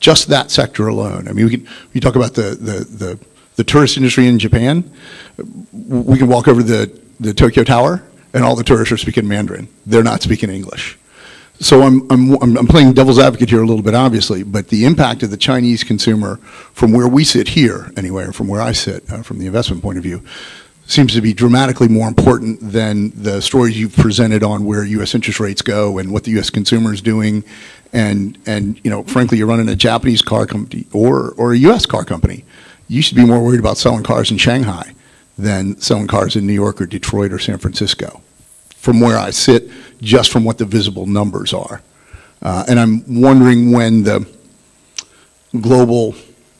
Just that sector alone. I mean, we talk about the tourist industry in Japan. We can walk over the Tokyo Tower, and all the tourists are speaking Mandarin. They're not speaking English. So I'm playing devil's advocate here a little bit, obviously, but the impact of the Chinese consumer from where we sit here, anyway, or from where I sit, from the investment point of view, seems to be dramatically more important than the stories you've presented on where U.S. interest rates go and what the U.S. consumer is doing, and frankly, you're running a Japanese car company or a U.S. car company. You should be more worried about selling cars in Shanghai than selling cars in New York or Detroit or San Francisco, from where I sit, just from what the visible numbers are. And I'm wondering when the global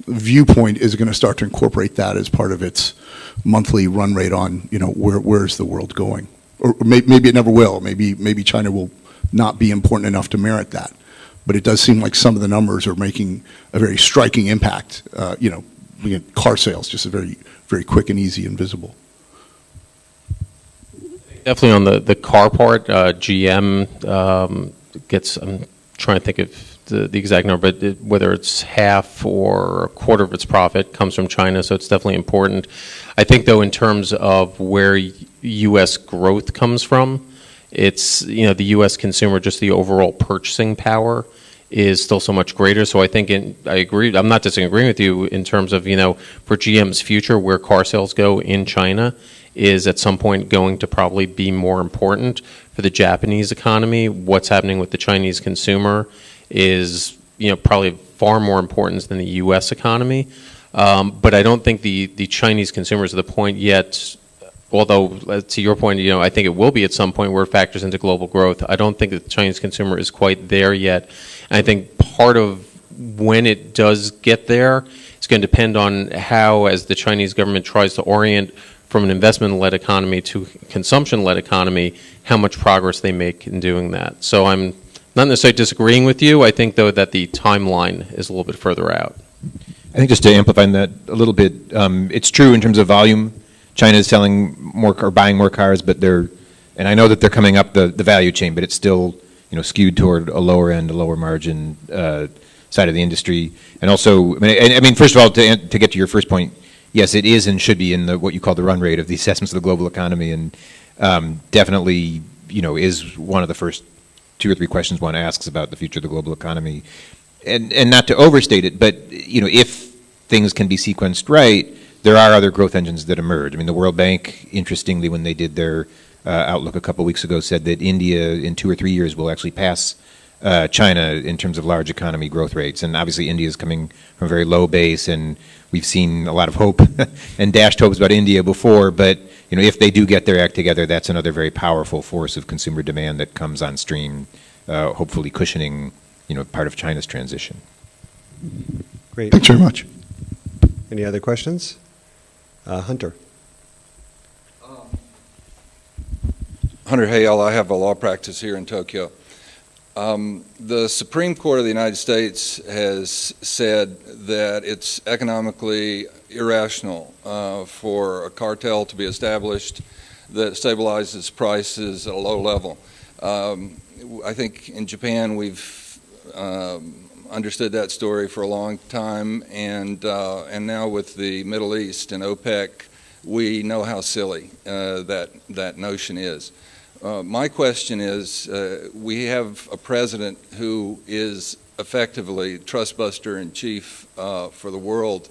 viewpoint is going to start to incorporate that as part of its monthly run rate on where's the world going, or maybe it never will. Maybe China will not be important enough to merit that, but it does seem like some of the numbers are making a very striking impact. We get car sales, just a very very quick and easy and visible. Definitely on the car part, GM gets. I'm trying to think of the exact number, but whether it's half or a quarter of its profit comes from China, so it's definitely important. I think, though, in terms of where U.S. growth comes from, it's, the U.S. consumer, just the overall purchasing power is still so much greater. So I think, I agree, I'm not disagreeing with you in terms of, for GM's future, where car sales go in China is at some point going to probably be more important for the Japanese economy. What's happening with the Chinese consumer is probably far more important than the U.S. economy, but I don't think the Chinese consumers are the point yet. Although to your point, I think it will be at some point where it factors into global growth. I don't think that the Chinese consumer is quite there yet, and I think part of when it does get there, it's going to depend on how, as the Chinese government tries to orient from an investment-led economy to consumption-led economy, how much progress they make in doing that. So I'm not necessarily disagreeing with you. I think, though, that the timeline is a little bit further out. I think just to amplify that a little bit, it's true in terms of volume. China is selling more or buying more cars, but and I know that they're coming up the value chain, but it's still skewed toward a lower end, a lower margin side of the industry. And also, I mean, first of all, to get to your first point, yes, it is and should be in what you call the run rate of the assessments of the global economy, and definitely is one of the first two or three questions one asks about the future of the global economy. And not to overstate it, but if things can be sequenced right, there are other growth engines that emerge. I mean, the World Bank, interestingly, when they did their outlook a couple weeks ago, said that India in 2 or 3 years will actually pass China in terms of large economy growth rates. And obviously India is coming from a very low base, and we've seen a lot of hope and dashed hopes about India before, but if they do get their act together, that's another very powerful force of consumer demand that comes on stream, hopefully cushioning part of China's transition. Great. Thanks very much. Any other questions? Hunter. Hunter Hale, I have a law practice here in Tokyo. The Supreme Court of the United States has said that it's economically irrational for a cartel to be established that stabilizes prices at a low level. I think in Japan we've understood that story for a long time, and now with the Middle East and OPEC, we know how silly that notion is. My question is, we have a president who is effectively trust buster in chief for the world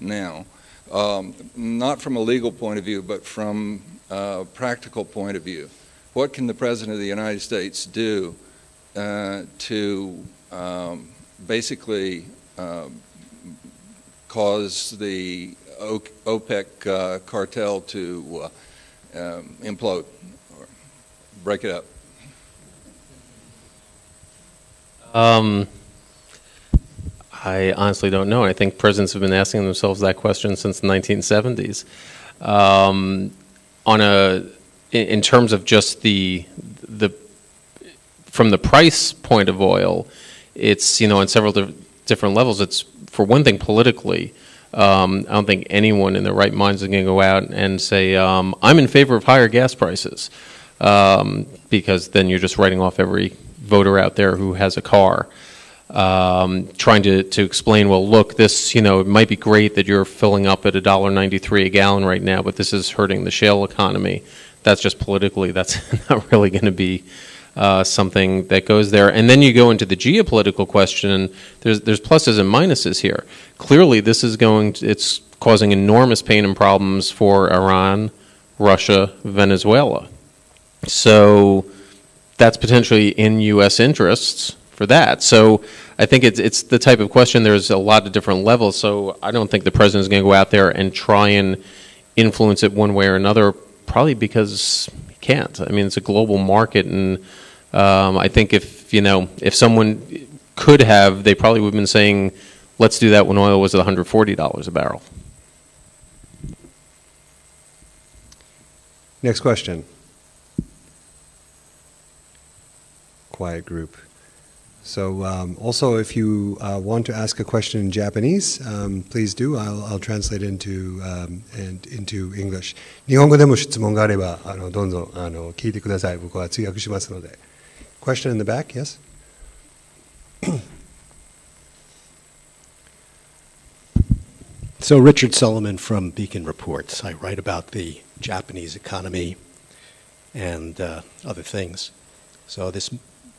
now, not from a legal point of view, but from a practical point of view. What can the President of the United States do to basically cause the OPEC cartel to implode or break it up? I honestly don't know. I think presidents have been asking themselves that question since the 1970s. In terms of just the from the price point of oil, it's on several different levels. It's, for one thing, politically. I don't think anyone in their right minds is going to go out and say I'm in favor of higher gas prices, because then you're just writing off every voter out there who has a car. Trying to explain, well, look, this, it might be great that you're filling up at $1.93 a gallon right now, but this is hurting the shale economy. That's just politically, that's not really going to be something that goes there. And then you go into the geopolitical question, and there's pluses and minuses here. Clearly, this is it's causing enormous pain and problems for Iran, Russia, Venezuela. So that's potentially in U.S. interests for that. So I think it's the type of question, there's a lot of different levels, so I don't think the president is going to go out there and try and influence it one way or another, probably because he can't. I mean, it's a global market, and I think if someone could have, they probably would have been saying, let's do that when oil was at $140 a barrel. Next question. Quiet group. So also, if you want to ask a question in Japanese, please do. I'll translate into into English. 日本語でも質問があれば、どんどん聞いてください。僕は通訳しますので。Question in the back, yes. So Richard Solomon from Beacon Reports. I write about the Japanese economy and other things. So this.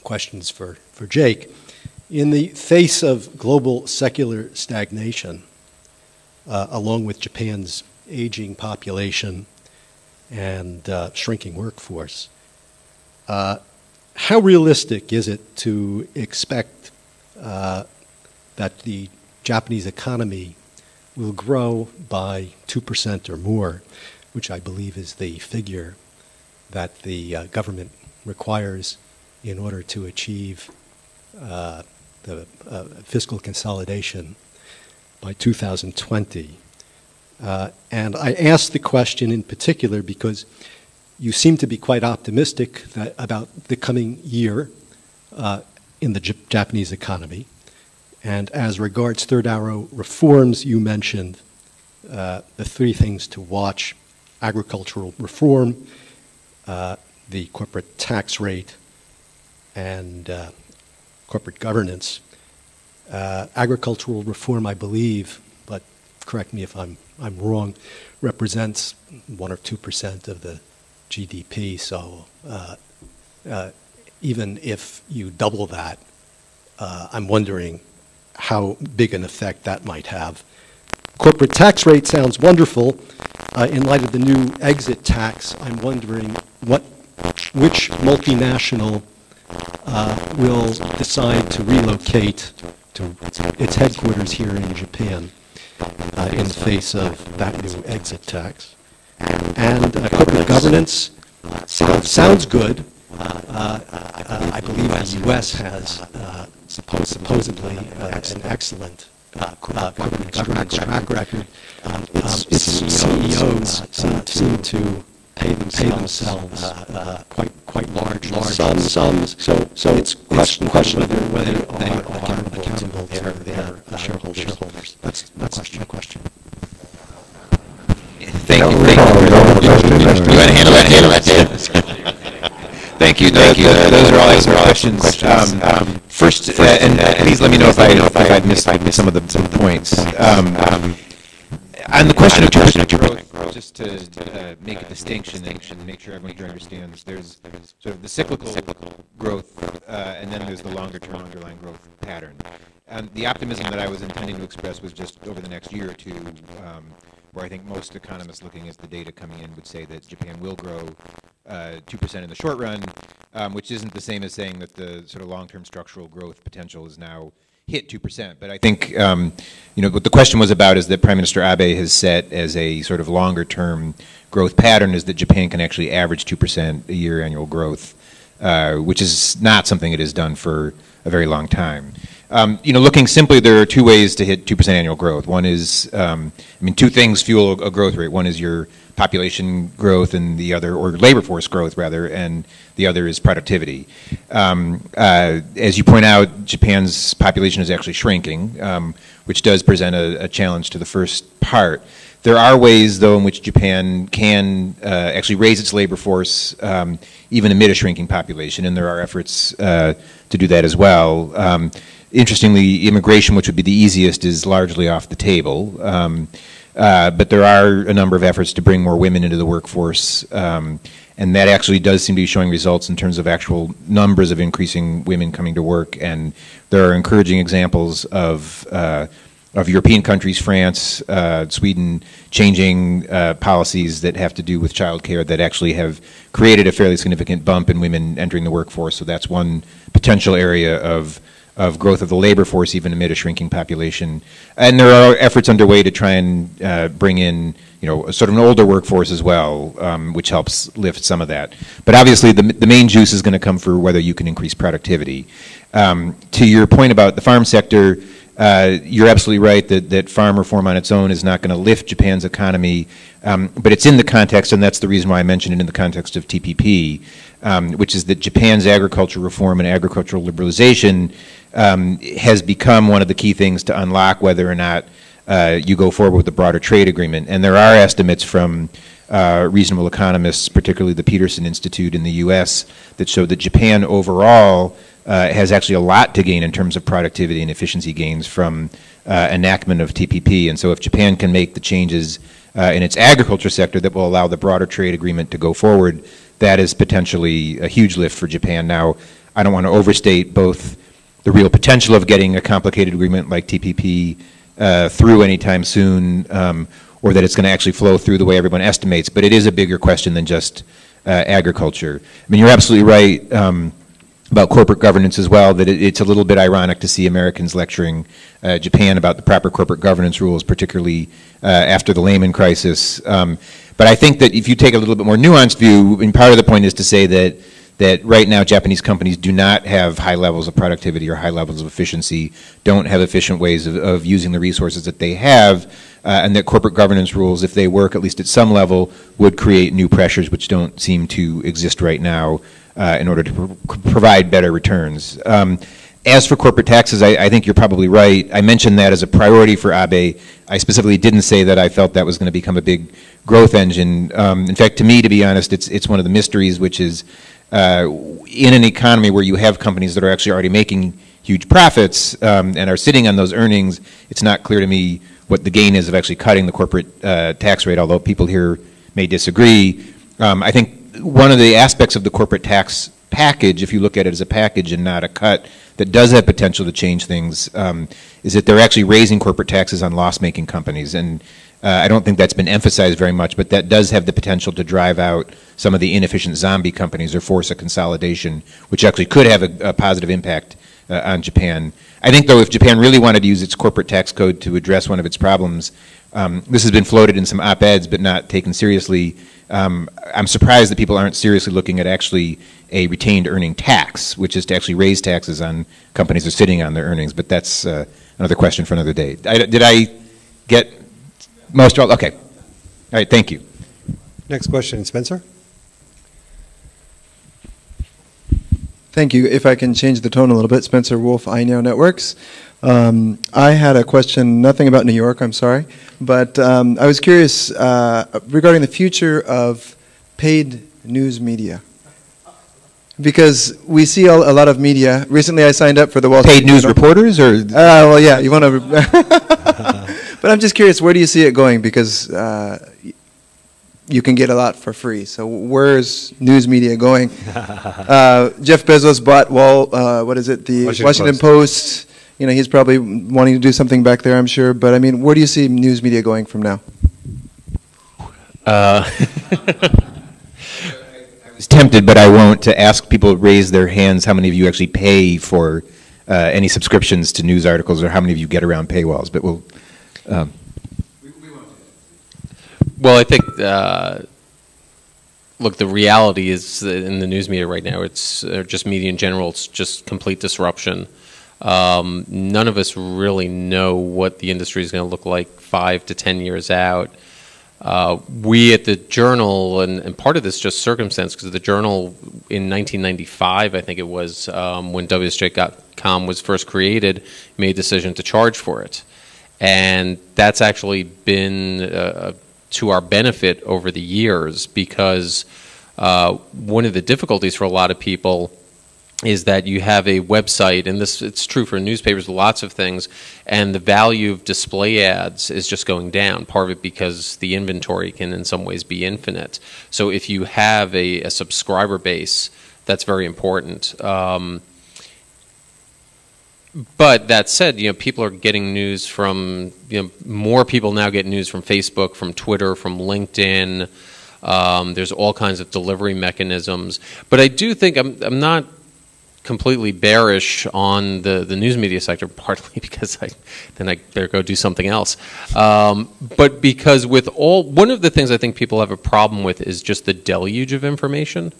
Questions for Jake. In the face of global secular stagnation, along with Japan's aging population and shrinking workforce, how realistic is it to expect that the Japanese economy will grow by 2% or more, which I believe is the figure that the government requires in order to achieve the fiscal consolidation by 2020. And I asked the question in particular because you seem to be quite optimistic about the coming year in the Japanese economy. And as regards Third Arrow reforms, you mentioned the three things to watch: agricultural reform, the corporate tax rate, and corporate governance. Agricultural reform, I believe, but correct me if I'm wrong, represents 1 or 2% of the GDP. So even if you double that, I'm wondering how big an effect that might have. Corporate tax rate sounds wonderful. In light of the new exit tax, I'm wondering which multinational will decide to relocate to its headquarters here in Japan in the face of that new exit tax. And corporate governance sounds good. I believe the U.S. has supposedly an excellent government track record, its CEOs seem to pay themselves quite large sums. So it's question whether they are accountable to their shareholders. That's a question. Thank you. Thank you. Those are all the questions. First, and please let me know if I missed some of the points. On the question of growth, just to make a distinction and make sure everyone here understands, there's sort of the cyclical growth, and then there's the longer-term underlying growth pattern. And the optimism that I was intending to express was just over the next year or two, where I think most economists looking at the data coming in would say that Japan will grow 2% in the short run, which isn't the same as saying that the sort of long-term structural growth potential is now hit 2%. But I think, what the question was about is that Prime Minister Abe has set as a sort of longer-term growth pattern is that Japan can actually average 2% a year annual growth, which is not something it has done for a very long time. Looking simply, there are two ways to hit 2% annual growth. One is, two things fuel a growth rate. One is your population growth, and the other, or labor force growth rather, and the other is productivity. As you point out, Japan's population is actually shrinking, which does present a challenge to the first part. There are ways, though, in which Japan can actually raise its labor force even amid a shrinking population, and there are efforts to do that as well. Interestingly, immigration, which would be the easiest, is largely off the table. But there are a number of efforts to bring more women into the workforce, and that actually does seem to be showing results in terms of actual numbers of increasing women coming to work. And there are encouraging examples of European countries, France, Sweden, changing policies that have to do with childcare that actually have created a fairly significant bump in women entering the workforce. So that's one potential area of growth of the labor force, even amid a shrinking population. And there are efforts underway to try and bring in, sort of an older workforce as well, which helps lift some of that. But obviously, the main juice is going to come for whether you can increase productivity. To your point about the farm sector, you're absolutely right that farm reform on its own is not going to lift Japan's economy, but it's in the context, and that's the reason why I mentioned it in the context of TPP, which is that Japan's agriculture reform and agricultural liberalization has become one of the key things to unlock whether or not you go forward with the broader trade agreement. And there are estimates from reasonable economists, particularly the Peterson Institute in the U.S., that show that Japan overall has actually a lot to gain in terms of productivity and efficiency gains from enactment of TPP. And so if Japan can make the changes in its agriculture sector that will allow the broader trade agreement to go forward, that is potentially a huge lift for Japan. Now, I don't want to overstate both the real potential of getting a complicated agreement like TPP through anytime soon, or that it's going to actually flow through the way everyone estimates, but it is a bigger question than just agriculture. You're absolutely right. About corporate governance as well, that it's a little bit ironic to see Americans lecturing Japan about the proper corporate governance rules, particularly after the Lehman crisis. But I think that if you take a little bit more nuanced view, and part of the point is to say that right now Japanese companies do not have high levels of productivity or high levels of efficiency, don't have efficient ways of using the resources that they have, and that corporate governance rules, if they work at least at some level, would create new pressures which don't seem to exist right now in order to provide better returns. As for corporate taxes, I think you're probably right. I mentioned that as a priority for Abe. I specifically didn't say that I felt that was going to become a big growth engine. In fact, to me, to be honest, it's one of the mysteries, which is in an economy where you have companies that are actually already making huge profits and are sitting on those earnings, it's not clear to me what the gain is of actually cutting the corporate tax rate, although people here may disagree. I think one of the aspects of the corporate tax package, if you look at it as a package and not a cut, that does have potential to change things, is that they're actually raising corporate taxes on loss-making companies. And I don't think that's been emphasized very much, but that does have the potential to drive out some of the inefficient zombie companies or force a consolidation, which actually could have a positive impact on Japan. I think, though, if Japan really wanted to use its corporate tax code to address one of its problems, this has been floated in some op-eds but not taken seriously. I'm surprised that people aren't seriously looking at actually a retained earning tax, which is to actually raise taxes on companies that are sitting on their earnings. But that's another question for another day. Did I get most of all? Okay. All right, thank you. Next question, Spencer. Thank you. If I can change the tone a little bit, Spencer Wolf, iNow Networks. I had a question, nothing about New York, I'm sorry, but I was curious regarding the future of paid news media. Because we see a lot of media. Recently I signed up for the Wall Street Journal. Paid news reporters? Or? Well, yeah, you want to... But I'm just curious, where do you see it going? Because you can get a lot for free. So where's news media going? Jeff Bezos bought the Washington Post. You know, he's probably wanting to do something back there, I'm sure. But I mean, where do you see news media going from now? I was tempted, but I won't, to ask people to raise their hands how many of you actually pay for any subscriptions to news articles, or how many of you get around paywalls. But we'll... we won't. Well, I think, look, the reality is that in the news media right now, it's just media in general, it's just complete disruption. None of us really know what the industry is going to look like 5 to 10 years out. We at the Journal, and part of this just circumstance, because the Journal in 1995, I think it was, when WSJ.com was first created, made a decision to charge for it. And that's actually been to our benefit over the years, because one of the difficulties for a lot of people is that you have a website, and this it's true for newspapers, lots of things, and the value of display ads is just going down, part of it because the inventory can in some ways be infinite. So if you have a subscriber base, that's very important. But that said, you know, people are getting news from, you know, more people now get news from Facebook, from Twitter, from LinkedIn. There's all kinds of delivery mechanisms. But I do think I'm not completely bearish on the news media sector, partly because I better go do something else. But because one of the things I think people have a problem with is just the deluge of information.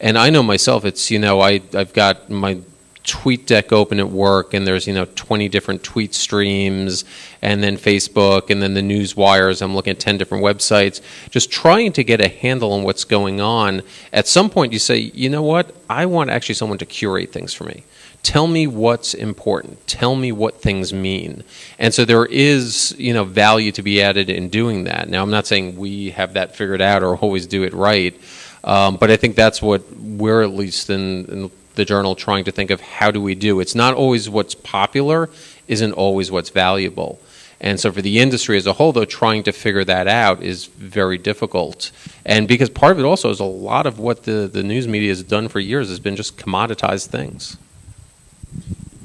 And I know myself, it's, you know, I've got my tweet deck open at work, and there's, you know, 20 different tweet streams, and then Facebook, and then the news wires. I'm looking at 10 different websites, just trying to get a handle on what's going on. At some point you say, you know what, I want actually someone to curate things for me. Tell me what's important. Tell me what things mean. And so there is, you know, value to be added in doing that. Now, I'm not saying we have that figured out or always do it right, but I think that's what we're at least in the Journal trying to think of, how do we do? It's not always what's popular, isn't always what's valuable. And so for the industry as a whole, though, trying to figure that out is very difficult. And because part of it also is a lot of what the news media has done for years has been just commoditized things.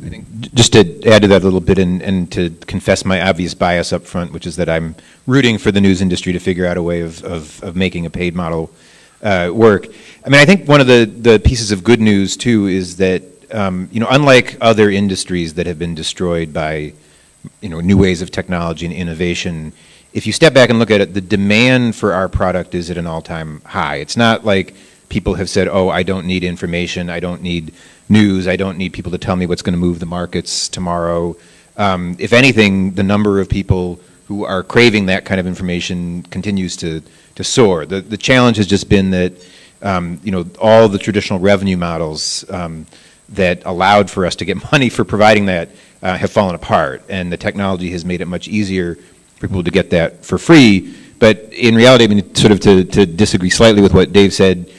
I think just to add to that a little bit, and to confess my obvious bias up front, which is that I'm rooting for the news industry to figure out a way of making a paid model work. I mean, I think one of the pieces of good news, too, is that, you know, unlike other industries that have been destroyed by, you know, new ways of technology and innovation, if you step back and look at it, the demand for our product is at an all-time high. It's not like people have said, oh, I don't need information, I don't need news, I don't need people to tell me what's going to move the markets tomorrow. If anything, the number of people who are craving that kind of information continues to soar. The challenge has just been that, you know, all the traditional revenue models that allowed for us to get money for providing that have fallen apart, and the technology has made it much easier for people to get that for free. But in reality, I mean, sort of to disagree slightly with what Dave said,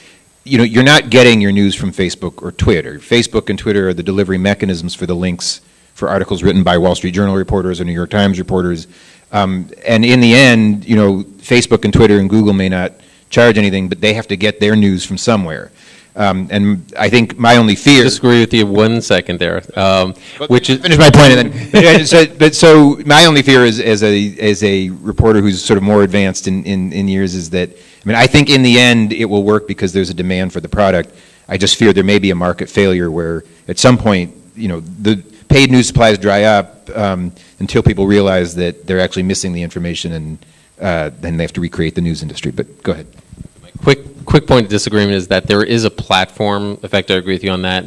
you know, you're not getting your news from Facebook or Twitter. Facebook and Twitter are the delivery mechanisms for the links for articles written by Wall Street Journal reporters or New York Times reporters. And in the end, you know, Facebook and Twitter and Google may not charge anything, but they have to get their news from somewhere. And I think my only fear... I disagree with you 1 second there. Which is, finish my point. And then, so my only fear is, as a reporter who's sort of more advanced in years, is that, I mean, I think in the end it will work because there's a demand for the product. I just fear there may be a market failure where at some point, you know, the paid news supplies dry up until people realize that they're actually missing the information, and then they have to recreate the news industry. But go ahead. Quick quick point of disagreement is that there is a platform. In fact, I agree with you on that.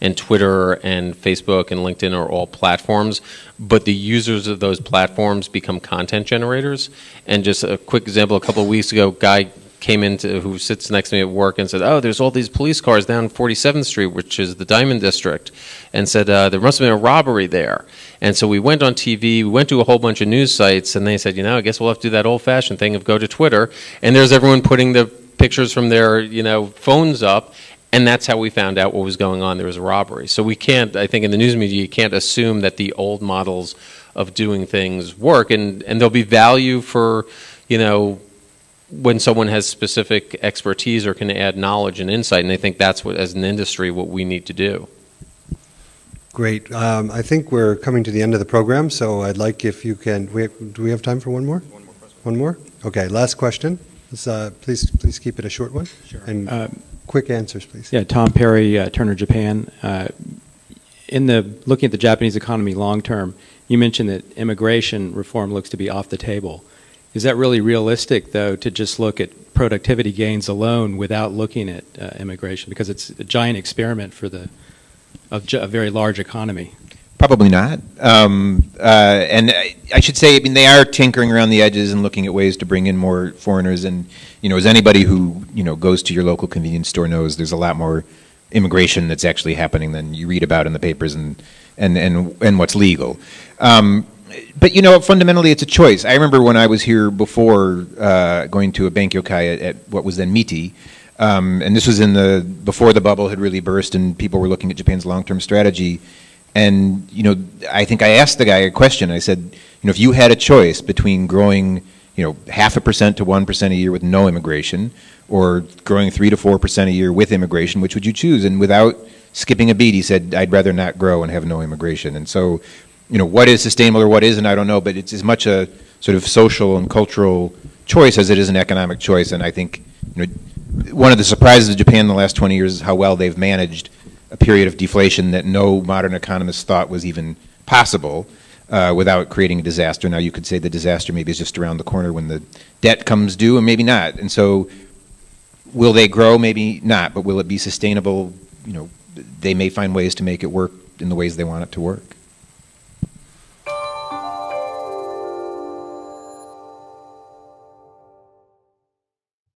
And Twitter and Facebook and LinkedIn are all platforms. But the users of those platforms become content generators. And just a quick example, a couple of weeks ago, guy came into who sits next to me at work and said, "Oh, there's all these police cars down 47th Street, which is the Diamond District," and said, "There must have been a robbery there." And so we went on TV, we went to a whole bunch of news sites, and they said, "You know, I guess we'll have to do that old-fashioned thing of go to Twitter." And there's everyone putting the pictures from their, you know, phones up, and that's how we found out what was going on. There was a robbery. So we can't, I think in the news media, you can't assume that the old models of doing things work, and there'll be value for, you know, when someone has specific expertise or can add knowledge and insight, and I think that's what, as an industry, what we need to do. Great. I think we're coming to the end of the program, so I'd like if you can, do we have time for one more? One more question. One more? Okay, last question. Let's, please keep it a short one. Sure. And quick answers, please. Yeah, Tom Perry, Turner Japan. Looking at the Japanese economy long term, you mentioned that immigration reform looks to be off the table. Is that really realistic, though, to just look at productivity gains alone without looking at immigration? Because it's a giant experiment for a very large economy. Probably not. And I should say, I mean, they are tinkering around the edges and looking at ways to bring in more foreigners. And, you know, as anybody who, you know, goes to your local convenience store knows, there's a lot more immigration that's actually happening than you read about in the papers and what's legal. But, you know, fundamentally, it's a choice. I remember when I was here before going to a Bankyokai at what was then Miti, and this was before the bubble had really burst and people were looking at Japan's long-term strategy. And, you know, I think I asked the guy a question. I said, you know, if you had a choice between growing, you know, 0.5% to 1% a year with no immigration or growing 3% to 4% a year with immigration, which would you choose? And without skipping a beat, he said, I'd rather not grow and have no immigration. And so, you know, what is sustainable or what isn't, I don't know, but it's as much a sort of social and cultural choice as it is an economic choice. And I think, you know, one of the surprises of Japan in the last 20 years is how well they've managed a period of deflation that no modern economist thought was even possible without creating a disaster. Now, you could say the disaster maybe is just around the corner when the debt comes due, and maybe not. And so will they grow? Maybe not, but will it be sustainable? You know, they may find ways to make it work in the ways they want it to work.